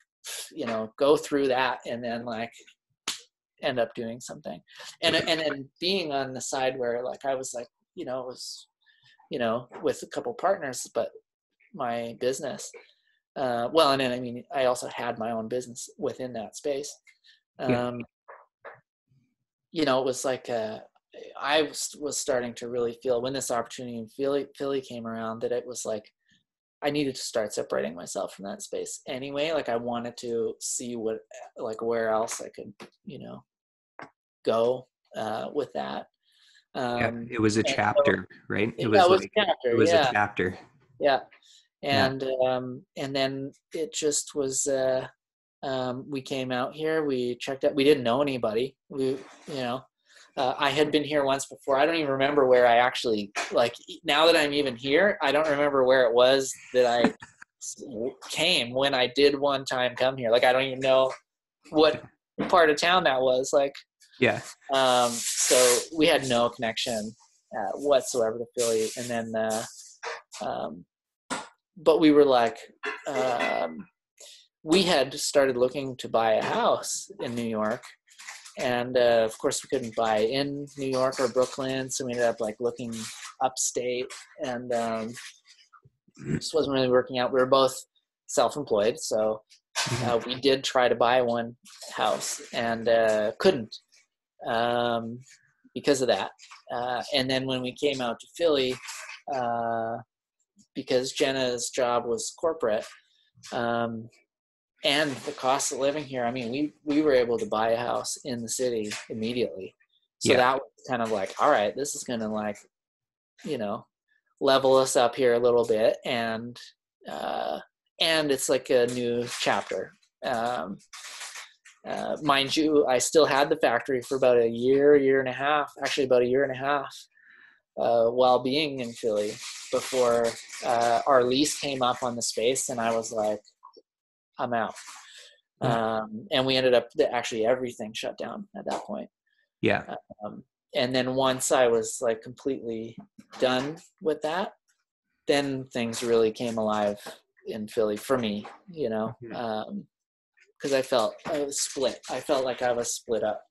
you know, go through that and then like end up doing something. And then being on the side where like, I was like, you know, it was, you know, with a couple partners, but my business, well, and then, I mean, I also had my own business within that space. You know, it was like, I was starting to really feel when this opportunity in Philly came around that it was like, I needed to start separating myself from that space anyway. Like, I wanted to see what, like, where else I could, you know, go with that. Yeah, it was a chapter, so, right? It was a chapter. Yeah. And then it just was, we came out here, we checked out, we didn't know anybody. I had been here once before. I don't even remember where I actually, like, now that I'm even here, I don't remember where it was that I came when I did one time come here. Like, I don't even know what part of town that was. Like, yeah. So we had no connection whatsoever to Philly. And then, but we were like, we had started looking to buy a house in New York. And of course we couldn't buy in New York or Brooklyn. So we ended up like looking upstate, and this wasn't really working out. We were both self-employed. So we did try to buy one house and couldn't because of that. And then when we came out to Philly, because Jenna's job was corporate, and the cost of living here, I mean, we were able to buy a house in the city immediately. So that was kind of like, all right, this is going to like, you know, level us up here a little bit. And it's like a new chapter. Mind you, I still had the factory for about about a year and a half, while being in Philly before our lease came up on the space. And I was like, I'm out. And we ended up actually everything shut down at that point. Yeah. And then once I was like completely done with that, then things really came alive in Philly for me, you know, cause I felt like I was split up.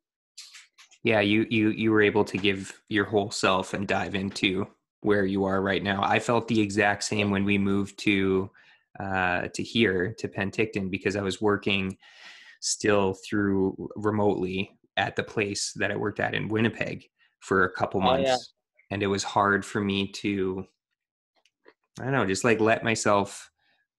Yeah. You were able to give your whole self and dive into where you are right now. I felt the exact same when we moved to here, to Penticton, because I was working still through remotely at the place that I worked at in Winnipeg for a couple months. Yeah. And it was hard for me to, I don't know, just like let myself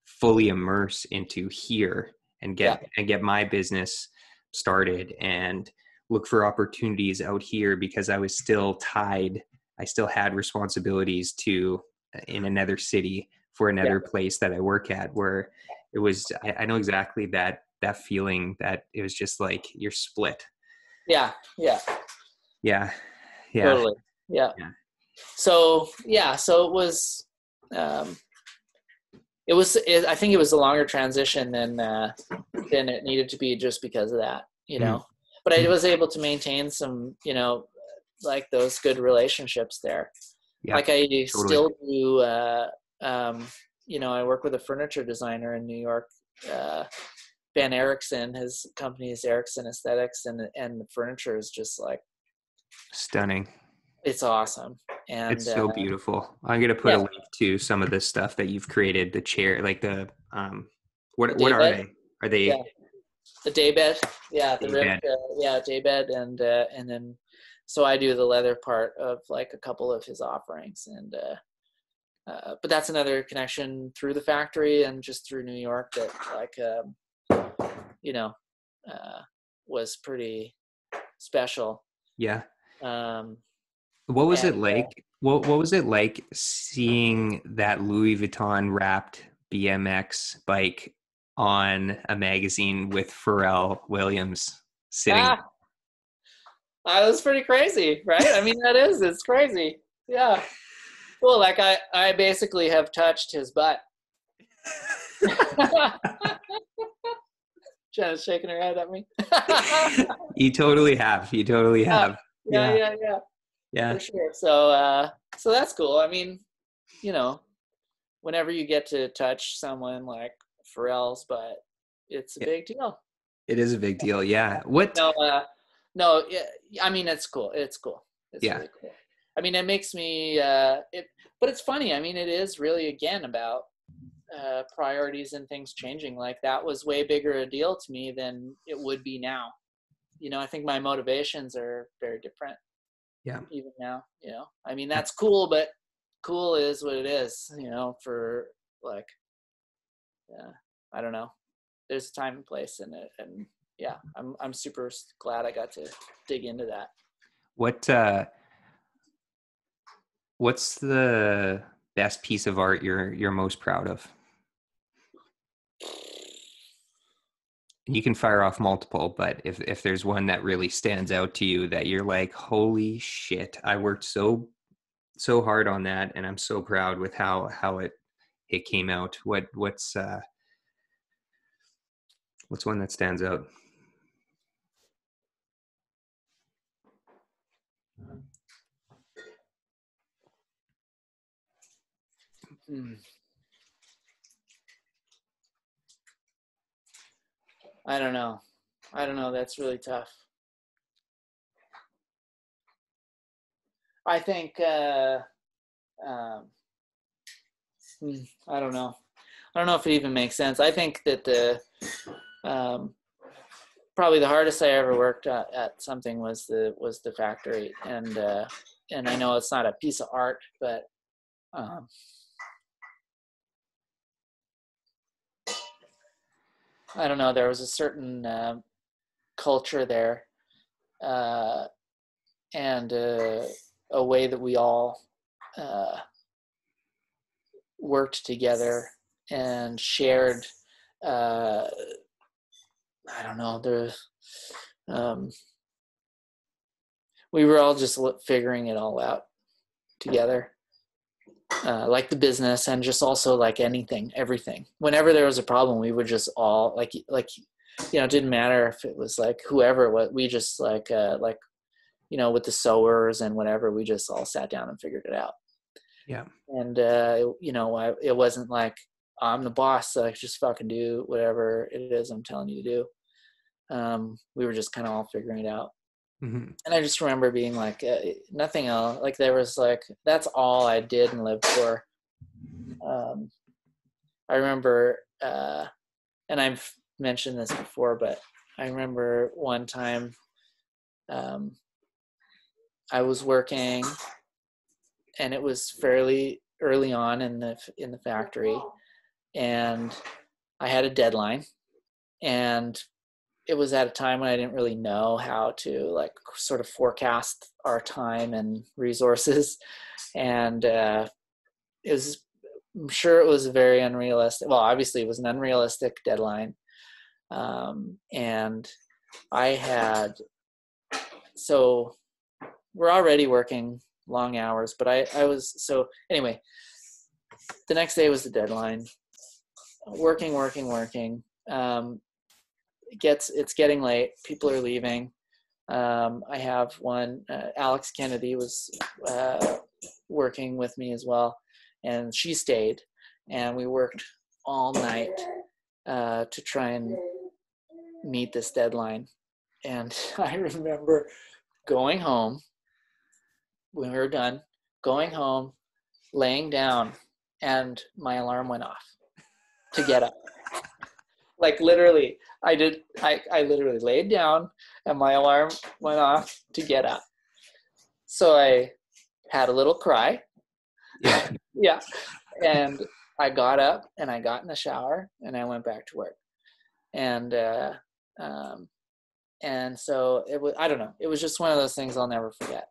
fully immerse into here and get my business started and look for opportunities out here, because I was still tied. I still had responsibilities to in another city for another place that I work at, where it was, I know exactly that feeling that it was just like you're split. Yeah. Totally. Yeah. So it was, I think it was a longer transition than it needed to be just because of that, you know, but I was able to maintain some, you know, like those good relationships there. Yeah, like I still do, you know, I work with a furniture designer in New York, Ben Erickson. His company is Erickson Aesthetics, and the furniture is just like stunning. It's awesome. And it's so beautiful. I'm going to put a link to some of the stuff that you've created, the chair, like the, what are they? Are they The daybed, yeah, the ribbed, yeah, daybed, and then so I do the leather part of like a couple of his offerings, and but that's another connection through the factory and just through New York that like you know was pretty special. Yeah. What was it like? What was it like seeing that Louis Vuitton wrapped BMX bike on a magazine with Pharrell Williams sitting? Ah, that was pretty crazy, right? I mean, that is, it's crazy. Yeah. Well, like I basically have touched his butt. Jenna's shaking her head at me. You totally have. You totally have. Yeah, yeah, yeah. Yeah. For sure. So, so that's cool. I mean, you know, whenever you get to touch someone like Pharrell's, but it's a big deal. It is a big deal. Yeah. What? No, no. I mean, it's cool. It's cool. It's really cool. I mean, it makes me, but it's funny. I mean, it is really, again, about priorities and things changing. Like that was way bigger a deal to me than it would be now. You know, I think my motivations are very different. Yeah. Even now, you know, I mean, that's cool, but cool is what it is, you know, for like, yeah, I don't know. There's a time and place in it. And yeah, I'm super glad I got to dig into that. What, what's the best piece of art you're most proud of? You can fire off multiple, but if there's one that really stands out to you that you're like, holy shit, I worked so hard on that, and I'm so proud with how it came out. What's one that stands out? I don't know. That's really tough. I think, I don't know if it even makes sense. I think that the, probably the hardest I ever worked at something was the factory. And I know it's not a piece of art, but, I don't know. There was a certain culture there, and a way that we all worked together and shared. I don't know. We were all just figuring it all out together, like the business, and just also like everything. Whenever there was a problem, we would just all like, you know, it didn't matter if it was like whoever, what we just like, you know, with the sewers and whatever, we just all sat down and figured it out. Yeah. And, you know, it wasn't like I'm the boss, so I just fucking do whatever it is I'm telling you to do. We were just kind of all figuring it out. Mm-hmm. And I just remember being like, nothing else. Like there was like, that's all I did and lived for. I remember, and I've mentioned this before, but I remember one time, I was working, and it was fairly early on in the factory, and I had a deadline, and it was at a time when I didn't really know how to like sort of forecast our time and resources. And I'm sure it was a very unrealistic, well, obviously it was an unrealistic deadline. And so we're already working long hours, but anyway, the next day was the deadline. Working. It's getting late. People are leaving. I have one, Alex Kennedy was working with me as well, and she stayed, and we worked all night to try and meet this deadline. And I remember going home when we were done, laying down, and my alarm went off to get up. Like literally, I literally laid down and my alarm went off to get up. So I had a little cry. Yeah. Yeah. And I got up and I got in the shower and I went back to work. And, so it was, I don't know. It was just one of those things I'll never forget.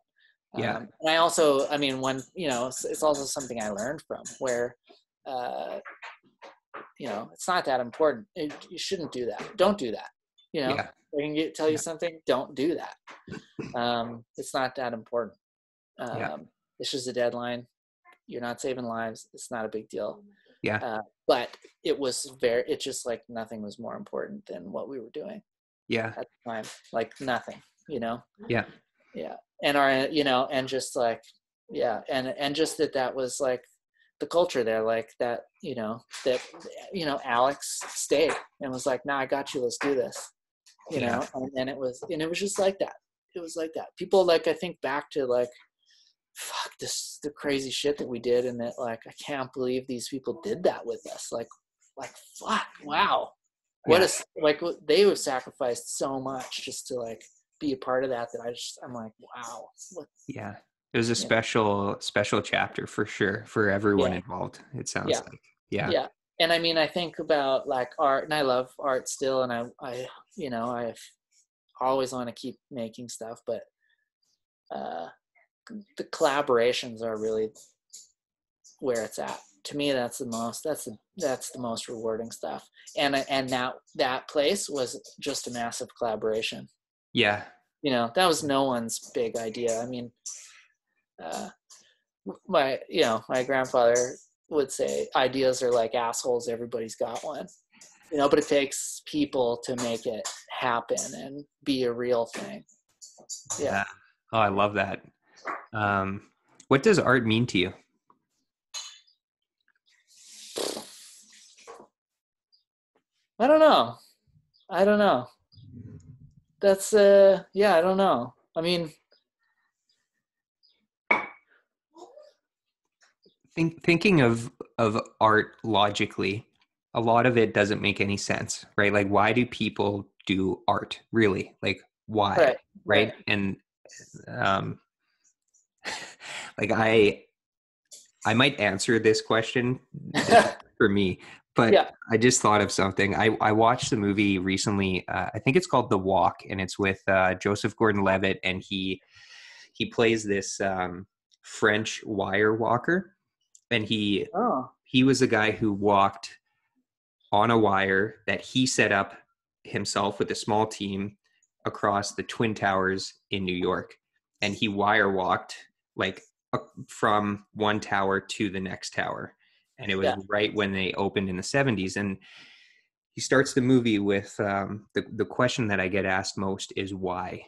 Yeah. And I also, I mean, when, you know, it's also something I learned from where, you know, it's not that important. You shouldn't do that. Don't do that. You know, yeah. I can tell you something. Don't do that. It's not that important. It's just a deadline. You're not saving lives. It's not a big deal. Yeah. But it was it's just like nothing was more important than what we were doing. Yeah. At the time, like nothing, you know? Yeah. Yeah. And our, you know, and just like, yeah. And just that was like the culture there, like that, Alex stayed and was like, nah, I got you. Let's do this. You know? And it was just like that. It was like that. People, like, I think back to like, fuck this, the crazy shit that we did. And that, like, I can't believe these people did that with us. Like, fuck, wow. They have sacrificed so much just to like be a part of that. That I'm like, wow. Yeah. It was a special chapter for sure for everyone involved. It sounds like. Yeah. Yeah. And I mean, I think about like art, and I love art still. And I always want to keep making stuff, but, the collaborations are really where it's at. To me, that's the most rewarding stuff. And that place was just a massive collaboration. Yeah. You know, that was no one's big idea. I mean, my grandfather would say ideas are like assholes. Everybody's got one, you know, but it takes people to make it happen and be a real thing. Yeah. Oh, I love that. What does art mean to you? I don't know. That's I don't know. I mean, thinking of art logically, a lot of it doesn't make any sense, right? Like, why do people do art, really? Like, why? Right? And like I might answer this question for me, but I just thought of something. I watched the movie recently. I think it's called The Walk, and it's with Joseph Gordon-Levitt, and he plays this French wire walker, and he was a guy who walked on a wire that he set up himself with a small team across the Twin Towers in New York, and he wire walked like from one tower to the next tower. And it was right when they opened in the 70s. And he starts the movie with the question that I get asked most is why?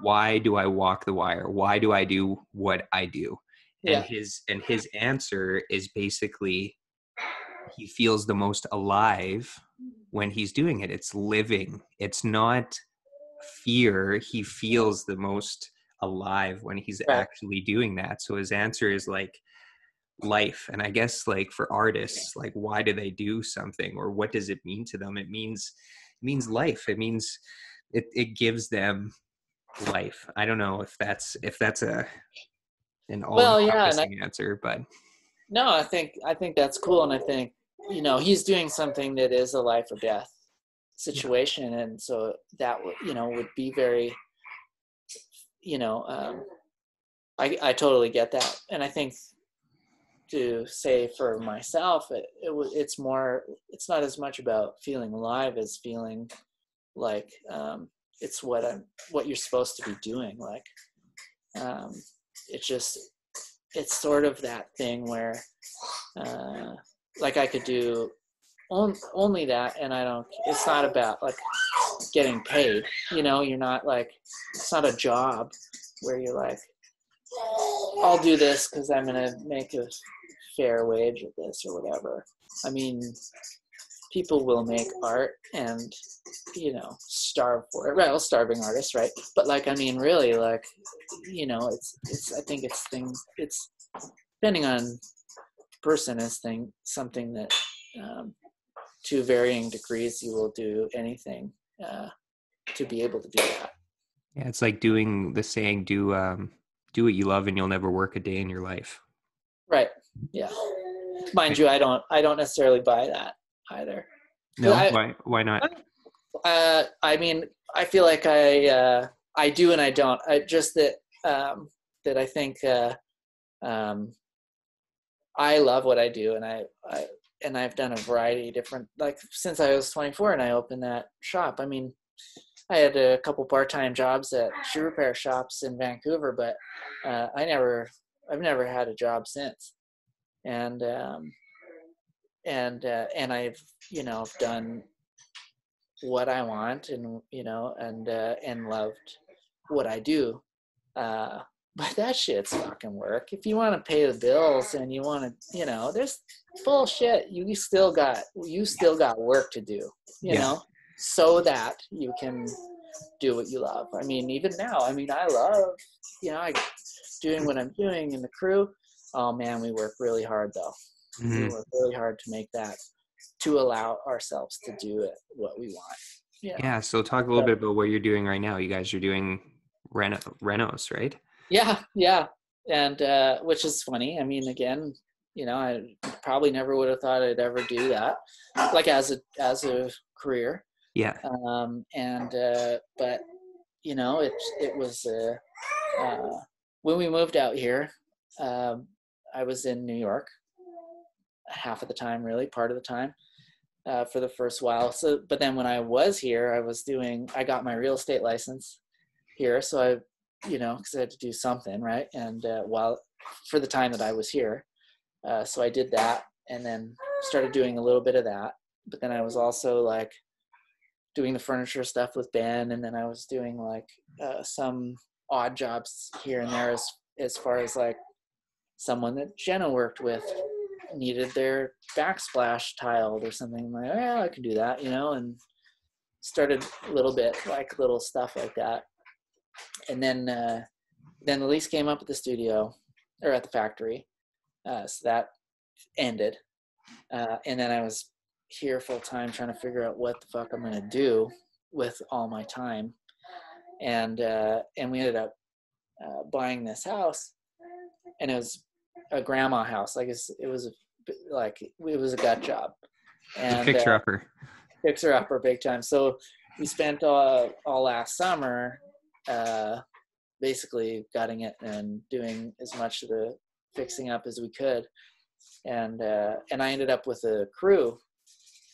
Why do I walk the wire? Why do I do what I do? And his answer is basically he feels the most alive when he's doing it. It's living. It's not fear. He feels the most alive when he's actually doing that. So his answer is like life. And I guess like for artists, like why do they do something, or what does it mean to them? It means life. It means it gives them life. I don't know if that's an all-encompassing answer, but no, I think that's cool. And I think, you know, he's doing something that is a life or death situation. And so that would be very, you know, I totally get that. And I think to say for myself, it's more, it's not as much about feeling alive as feeling like, it's what you're supposed to be doing. Like, it's sort of that thing where, like I could do only that. And it's not about like getting paid, you know, you're not like, it's not a job where you're like, I'll do this because I'm going to make a fair wage with this or whatever. I mean, people will make art and, you know, starve for it. Right. Well, starving artists. Right. But like, I mean, really like, you know, I think it's things, it's depending on the person, something that, to varying degrees, you will do anything to be able to do that. Yeah, it's like doing the saying, do what you love and you'll never work a day in your life. Right. Yeah. Mind you, I don't necessarily buy that either. No, why not? I mean, I feel like I do and I don't. I just that I think I love what I do, and I've done a variety of different, like since I was 24 and I opened that shop. I mean, I had a couple part-time jobs at shoe repair shops in Vancouver, but I've never had a job since. And I've, you know, done what I want and, you know, and loved what I do. But that shit's fucking work. If you want to pay the bills and you want to, you know, there's bullshit. You still got work to do, you know, so that you can do what you love. I mean, even now, I mean, I love, you know, doing what I'm doing in the crew. Oh man, we work really hard though. Mm-hmm. We work really hard to make that, to allow ourselves to do it, what we want. Yeah. Yeah. So talk a little bit about what you're doing right now. You guys are doing renos, right? Yeah. Yeah. And, which is funny. I mean, again, you know, I probably never would have thought I'd ever do that, like as a career. Yeah. But you know, it was, when we moved out here, I was in New York half of the time, really part of the time, for the first while. So, but then when I was here, I got my real estate license here. So I, you know, cause I had to do something, right. And, for the time that I was here, so I did that and then started doing a little bit of that, but then I was also like doing the furniture stuff with Ben. And then I was doing like, some odd jobs here and there as far as like someone that Jenna worked with needed their backsplash tiled or something. I'm like, oh, yeah, I can do that, you know, and started a little bit like little stuff like that. And then the lease came up at the studio or at the factory. So that ended. And then I was here full time trying to figure out what the fuck I'm going to do with all my time. And we ended up buying this house, and it was a grandma house. Like it was a gut job, and fixer upper big time. So we spent all last summer basically gutting it and doing as much of the fixing up as we could, and I ended up with a crew,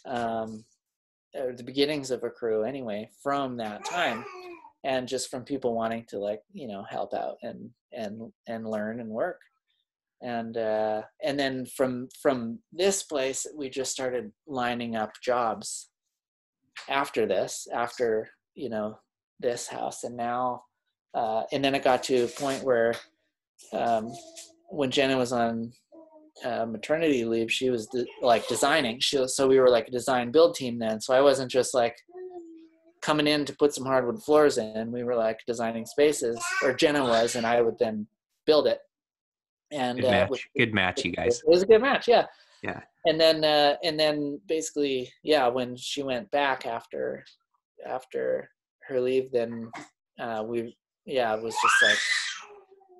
or the beginnings of a crew anyway, from that time. And just from people wanting to, like, you know, help out and learn and work. And then from this place, we just started lining up jobs after, you know, this house. And now, and then it got to a point where, when Jenna was on maternity leave, she was designing. So we were like a design build team then. So I wasn't just like coming in to put some hardwood floors in. We were like designing spaces, or Jenna was, and I would then build it. And good match, you guys. It was a good match, yeah. Yeah. And then basically, yeah, when she went back after her leave, then it was just like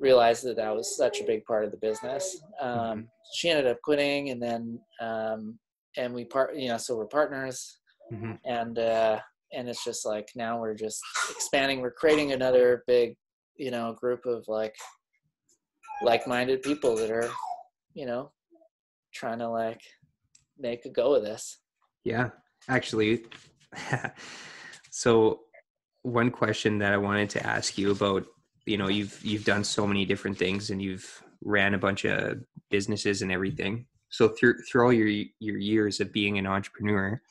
realized that was such a big part of the business. Mm-hmm. She ended up quitting, and then and we so we're partners. Mm-hmm. And it's just like, now we're just expanding. We're creating another big, you know, group of like-minded people that are, you know, trying to like make a go of this. Yeah, actually. So one question that I wanted to ask you about, you know, you've done so many different things and you've ran a bunch of businesses and everything. So through all your years of being an entrepreneur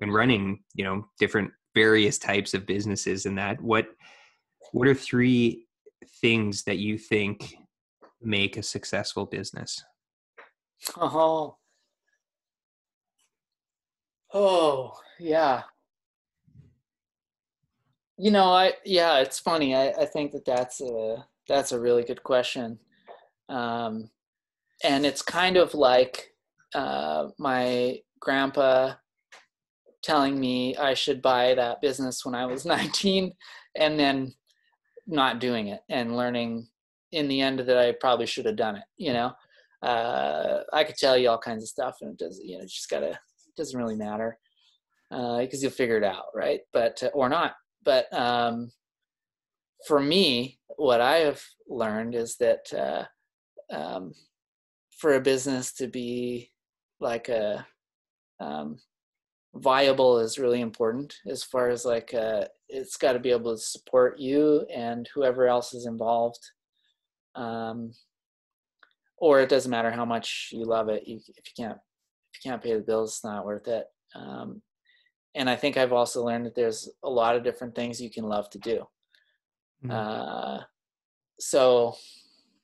and running, you know, different various types of businesses and that, what are three things that you think make a successful business? Yeah. You know, it's funny. I think that's a really good question. And it's kind of like my grandpa telling me I should buy that business when I was 19 and then not doing it and learning in the end that I probably should have done it. You know, I could tell you all kinds of stuff and it doesn't, you know, just gotta, it doesn't really matter because you'll figure it out. Right. But, or not. But for me, what I have learned is that for a business to be like a viable is really important as far as like it's got to be able to support you and whoever else is involved, or it doesn't matter how much you love it, if you can't pay the bills, it's not worth it. And I think I've also learned that there's a lot of different things you can love to do. Mm-hmm. So,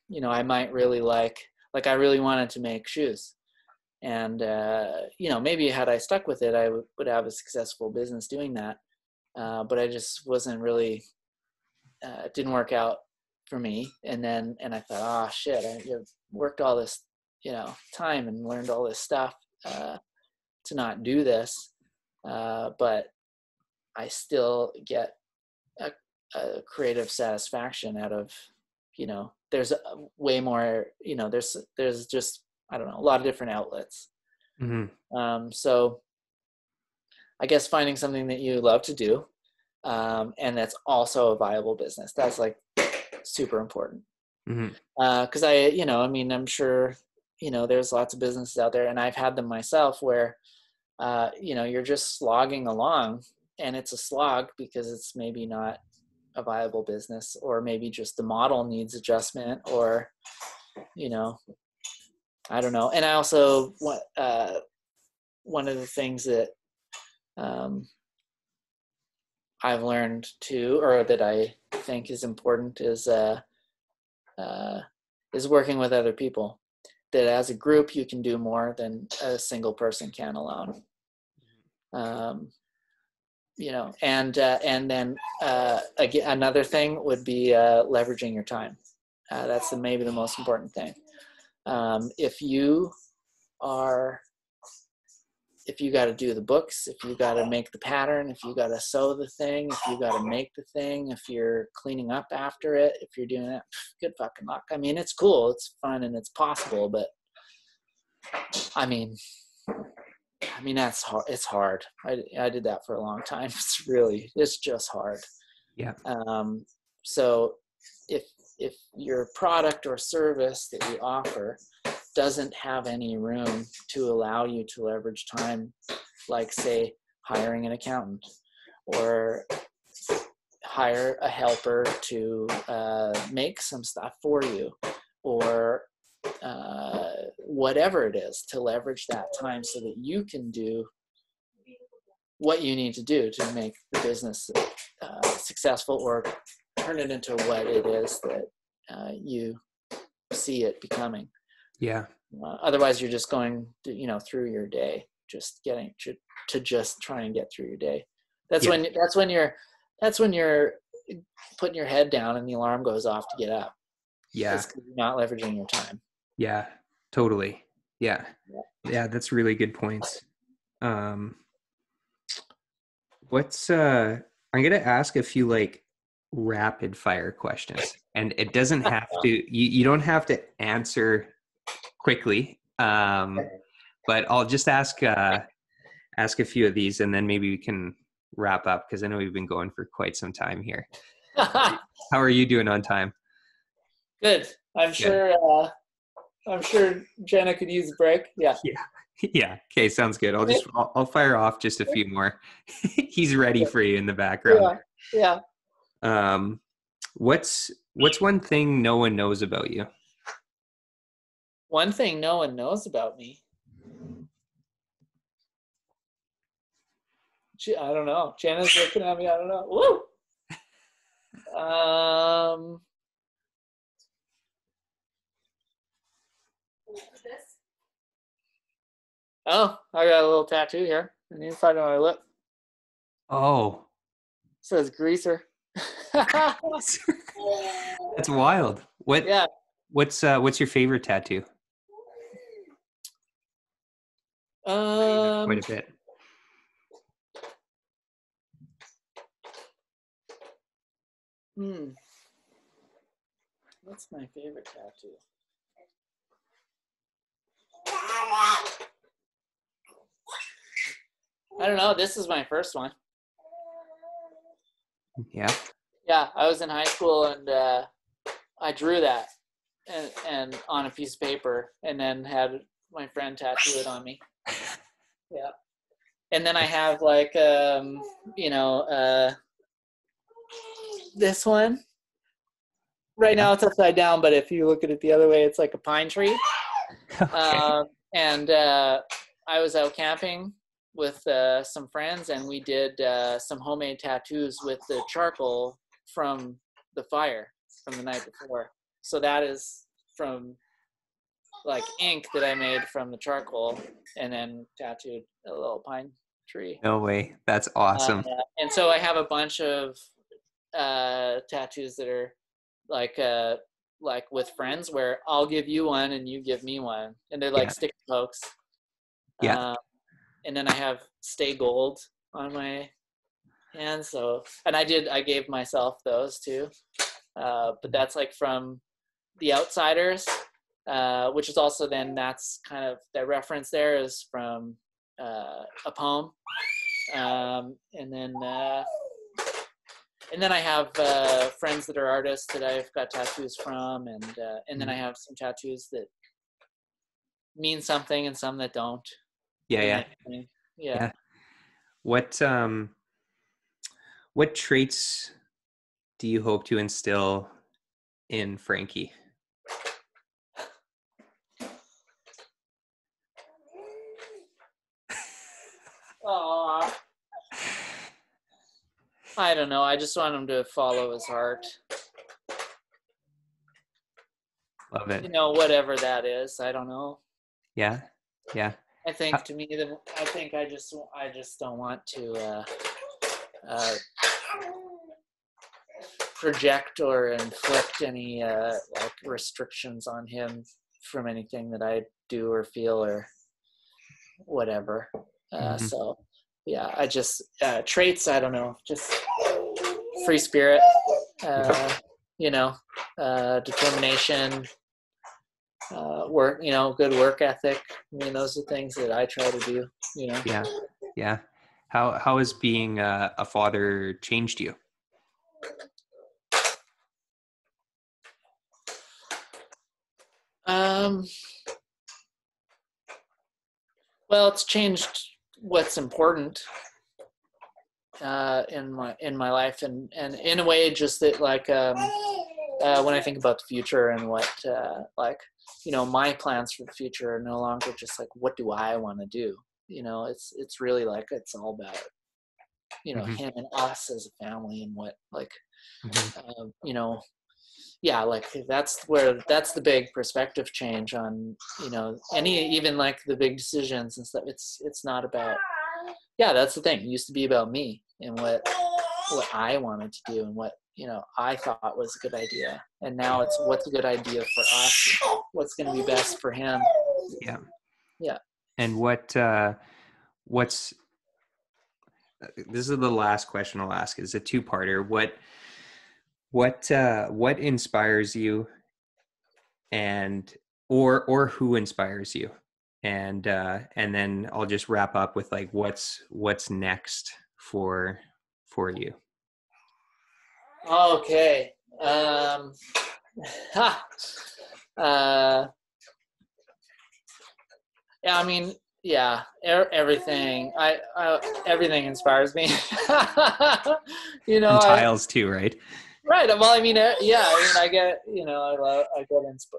you know, I might really like I really wanted to make shoes. And, you know, maybe had I stuck with it, I would have a successful business doing that. But I just wasn't really, it didn't work out for me. And I thought, oh shit, I worked all this, you know, time and learned all this stuff, to not do this. But I still get a creative satisfaction out of, you know, there's way more, you know, there's just, I don't know, a lot of different outlets. Mm-hmm. So I guess finding something that you love to do, and that's also a viable business. That's like super important. Mm-hmm. 'Cause I, you know, I mean, I'm sure, you know, there's lots of businesses out there and I've had them myself where, you know, you're just slogging along and it's a slog because it's maybe not a viable business or maybe just the model needs adjustment or, you know, I don't know. And I also, one of the things that I've learned too, or that I think is important is working with other people, that as a group, you can do more than a single person can alone. You know, and then, again, another thing would be leveraging your time. That's maybe the most important thing. If you got to do the books, if you got to make the pattern, if you got to sew the thing, if you got to make the thing, if you're cleaning up after it, if you're doing that, good fucking luck. I mean, it's cool, it's fun, and it's possible, but I mean, that's hard. It's hard. I did that for a long time. It's just hard. Yeah. So if your product or service that you offer doesn't have any room to allow you to leverage time, like say hiring an accountant or hire a helper to make some stuff for you or whatever it is to leverage that time so that you can do what you need to do to make the business successful or turn it into what it is that you see it becoming. Yeah. Otherwise, you're just going, through your day, just getting to just try and get through your day. That's when you're putting your head down and the alarm goes off to get up. Yeah. It's 'cause you're not leveraging your time. Yeah. Totally. Yeah. Yeah. That's really good points. I'm gonna ask a few rapid fire questions, and it doesn't have to, you don't have to answer quickly, but I'll just ask a few of these and then maybe we can wrap up because I know we've been going for quite some time here. How are you doing on time? Good. I'm sure Jenna could use a break. Yeah. Okay. Sounds good. I'll fire off just a few more. He's ready for you in the background. Yeah. What's one thing no one knows about you? One thing no one knows about me. I don't know. Jenna's looking at me. I don't know. Woo! Oh, I got a little tattoo here on the inside of my lip. Oh. It says greaser. That's wild. What? Yeah. What's your favorite tattoo? Quite a bit. That's my favorite tattoo. I don't know. This is my first one. Yeah. Yeah, I was in high school and I drew that and on a piece of paper, and then had my friend tattoo it on me. Yeah. And then I have like, this one. Right now it's upside down, but if you look at it the other way, it's like a pine tree. Okay. And I was out camping with some friends, and we did some homemade tattoos with the charcoal from the fire from the night before. So that is from like ink that I made from the charcoal, and then tattooed a little pine tree. No way. That's awesome. And so I have a bunch of tattoos that are like with friends, where I'll give you one and you give me one, and they're like stick pokes. Yeah. And then I have Stay Gold on my hand. So, and I gave myself those too. But that's like from The Outsiders, which is also then, that's kind of, that reference there is from a poem. And then I have friends that are artists that I've got tattoos from. And then I have some tattoos that mean something and some that don't. Yeah. What traits do you hope to instill in Frankie? Oh, I don't know. I just want him to follow his heart. Love it. You know, whatever that is. I don't know. Yeah. I think to me, I just don't want to project or inflict any like restrictions on him from anything that I do or feel or whatever. So yeah, I just traits. I don't know, just free spirit, determination. Work, good work ethic. I mean, those are things that I try to do, Yeah. How has being a father changed you? Well, it's changed what's important in my life, and in a way, just that like when I think about the future and what my plans for the future are no longer just like, what do I want to do? It's really like, it's all about, him and us as a family, and what, like, like that's the big perspective change on, even like the big decisions and stuff. It's not about, that's the thing. It used to be about me and what I wanted to do and what, I thought was a good idea. And now it's what's a good idea for us, what's going to be best for him. Yeah. And this is the last question I'll ask. It's a two-parter. What inspires you, and, or who inspires you? And then I'll just wrap up with like, what's next for you? Okay. Everything. I everything inspires me. And tiles too, right? Right. Well, I get, I get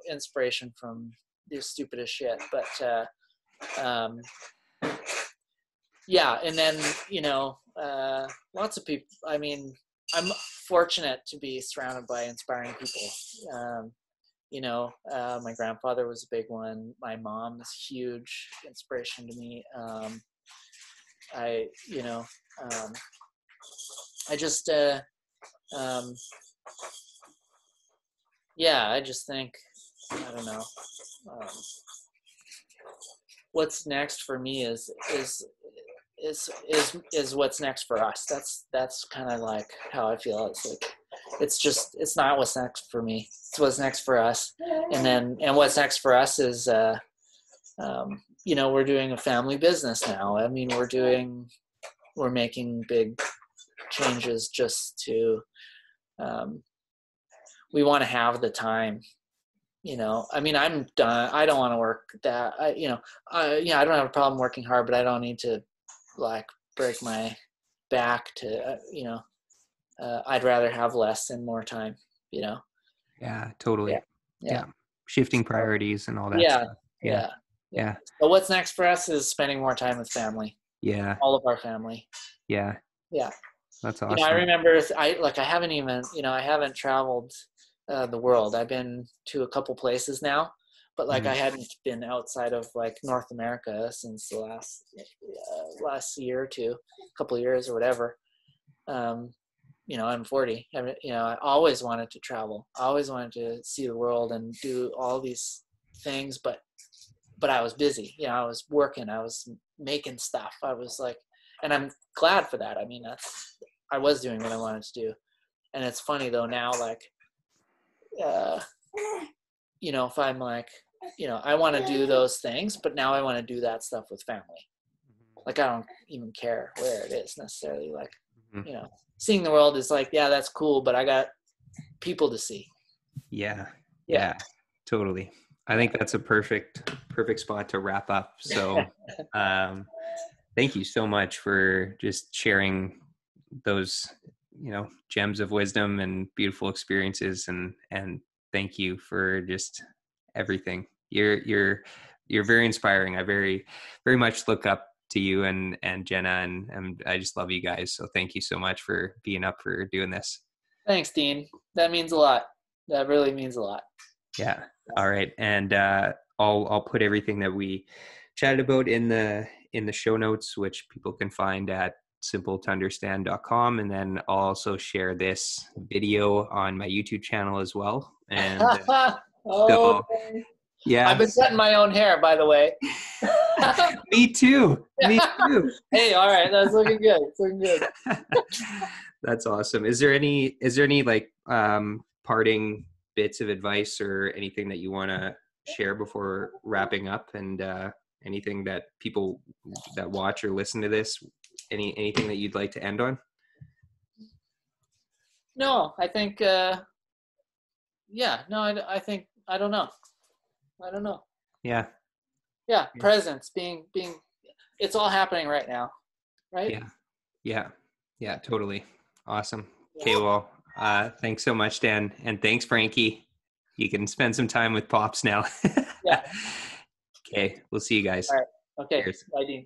inspiration from the stupidest shit, but and then lots of people. I mean, I'm fortunate to be surrounded by inspiring people. My grandfather was a big one. My mom is a huge inspiration to me. I just think, I don't know. What's next for me is is what's next for us. That's kind of like how I feel. It's like, it's not what's next for me. It's what's next for us. And what's next for us is, you know, we're doing a family business now. I mean, we're making big changes just to, we want to have the time, you know, I mean, I'm done. I don't want to work that, I don't have a problem working hard, but I don't need to like break my back to, I'd rather have less and more time, you know? Yeah, totally. Yeah. Shifting priorities and all that stuff. Yeah. So what's next for us is spending more time with family. Yeah. All of our family. Yeah. Yeah. That's awesome. You know, I remember I haven't even, I haven't traveled the world. I've been to a couple places now, but like I hadn't been outside of like North America since the last year or two, couple of years or whatever. I'm 40. I always wanted to travel. I always wanted to see the world and do all these things, but I was busy. I was working. I was making stuff. I was like, and I'm glad for that. I mean, I was doing what I wanted to do. And it's funny though now, like, if I'm like, I want to do those things, but now I want to do that stuff with family. Like, I don't even care where it is necessarily. Like, seeing the world is like, yeah, that's cool, but I got people to see. Yeah. Totally. I think that's a perfect spot to wrap up. So, thank you so much for just sharing those, gems of wisdom and beautiful experiences, and thank you for just everything. You're very inspiring. I very, very much look up to you and Jenna, and I just love you guys. So thank you so much for being up for doing this. Thanks, Dean. That means a lot. That really means a lot. Yeah. All right. And I'll put everything that we chatted about in the show notes, which people can find at simpletounderstand.com. And then I'll also share this video on my YouTube channel as well. And yeah. I've been cutting my own hair, by the way. Me too. Hey, all right. That's looking good. It's looking good. That's awesome. Is there any like parting bits of advice or anything that you want to share before wrapping up, and anything that people that watch or listen to this, anything that you'd like to end on? No, I think, I don't know. Yeah. Yeah. Presence, being, it's all happening right now. Right? Yeah. Totally. Awesome. Yeah. Okay. Well, thanks so much, Dan. And thanks, Frankie. You can spend some time with Pops now. Yeah. Okay. We'll see you guys. All right. Okay. Cheers. Bye, Dean.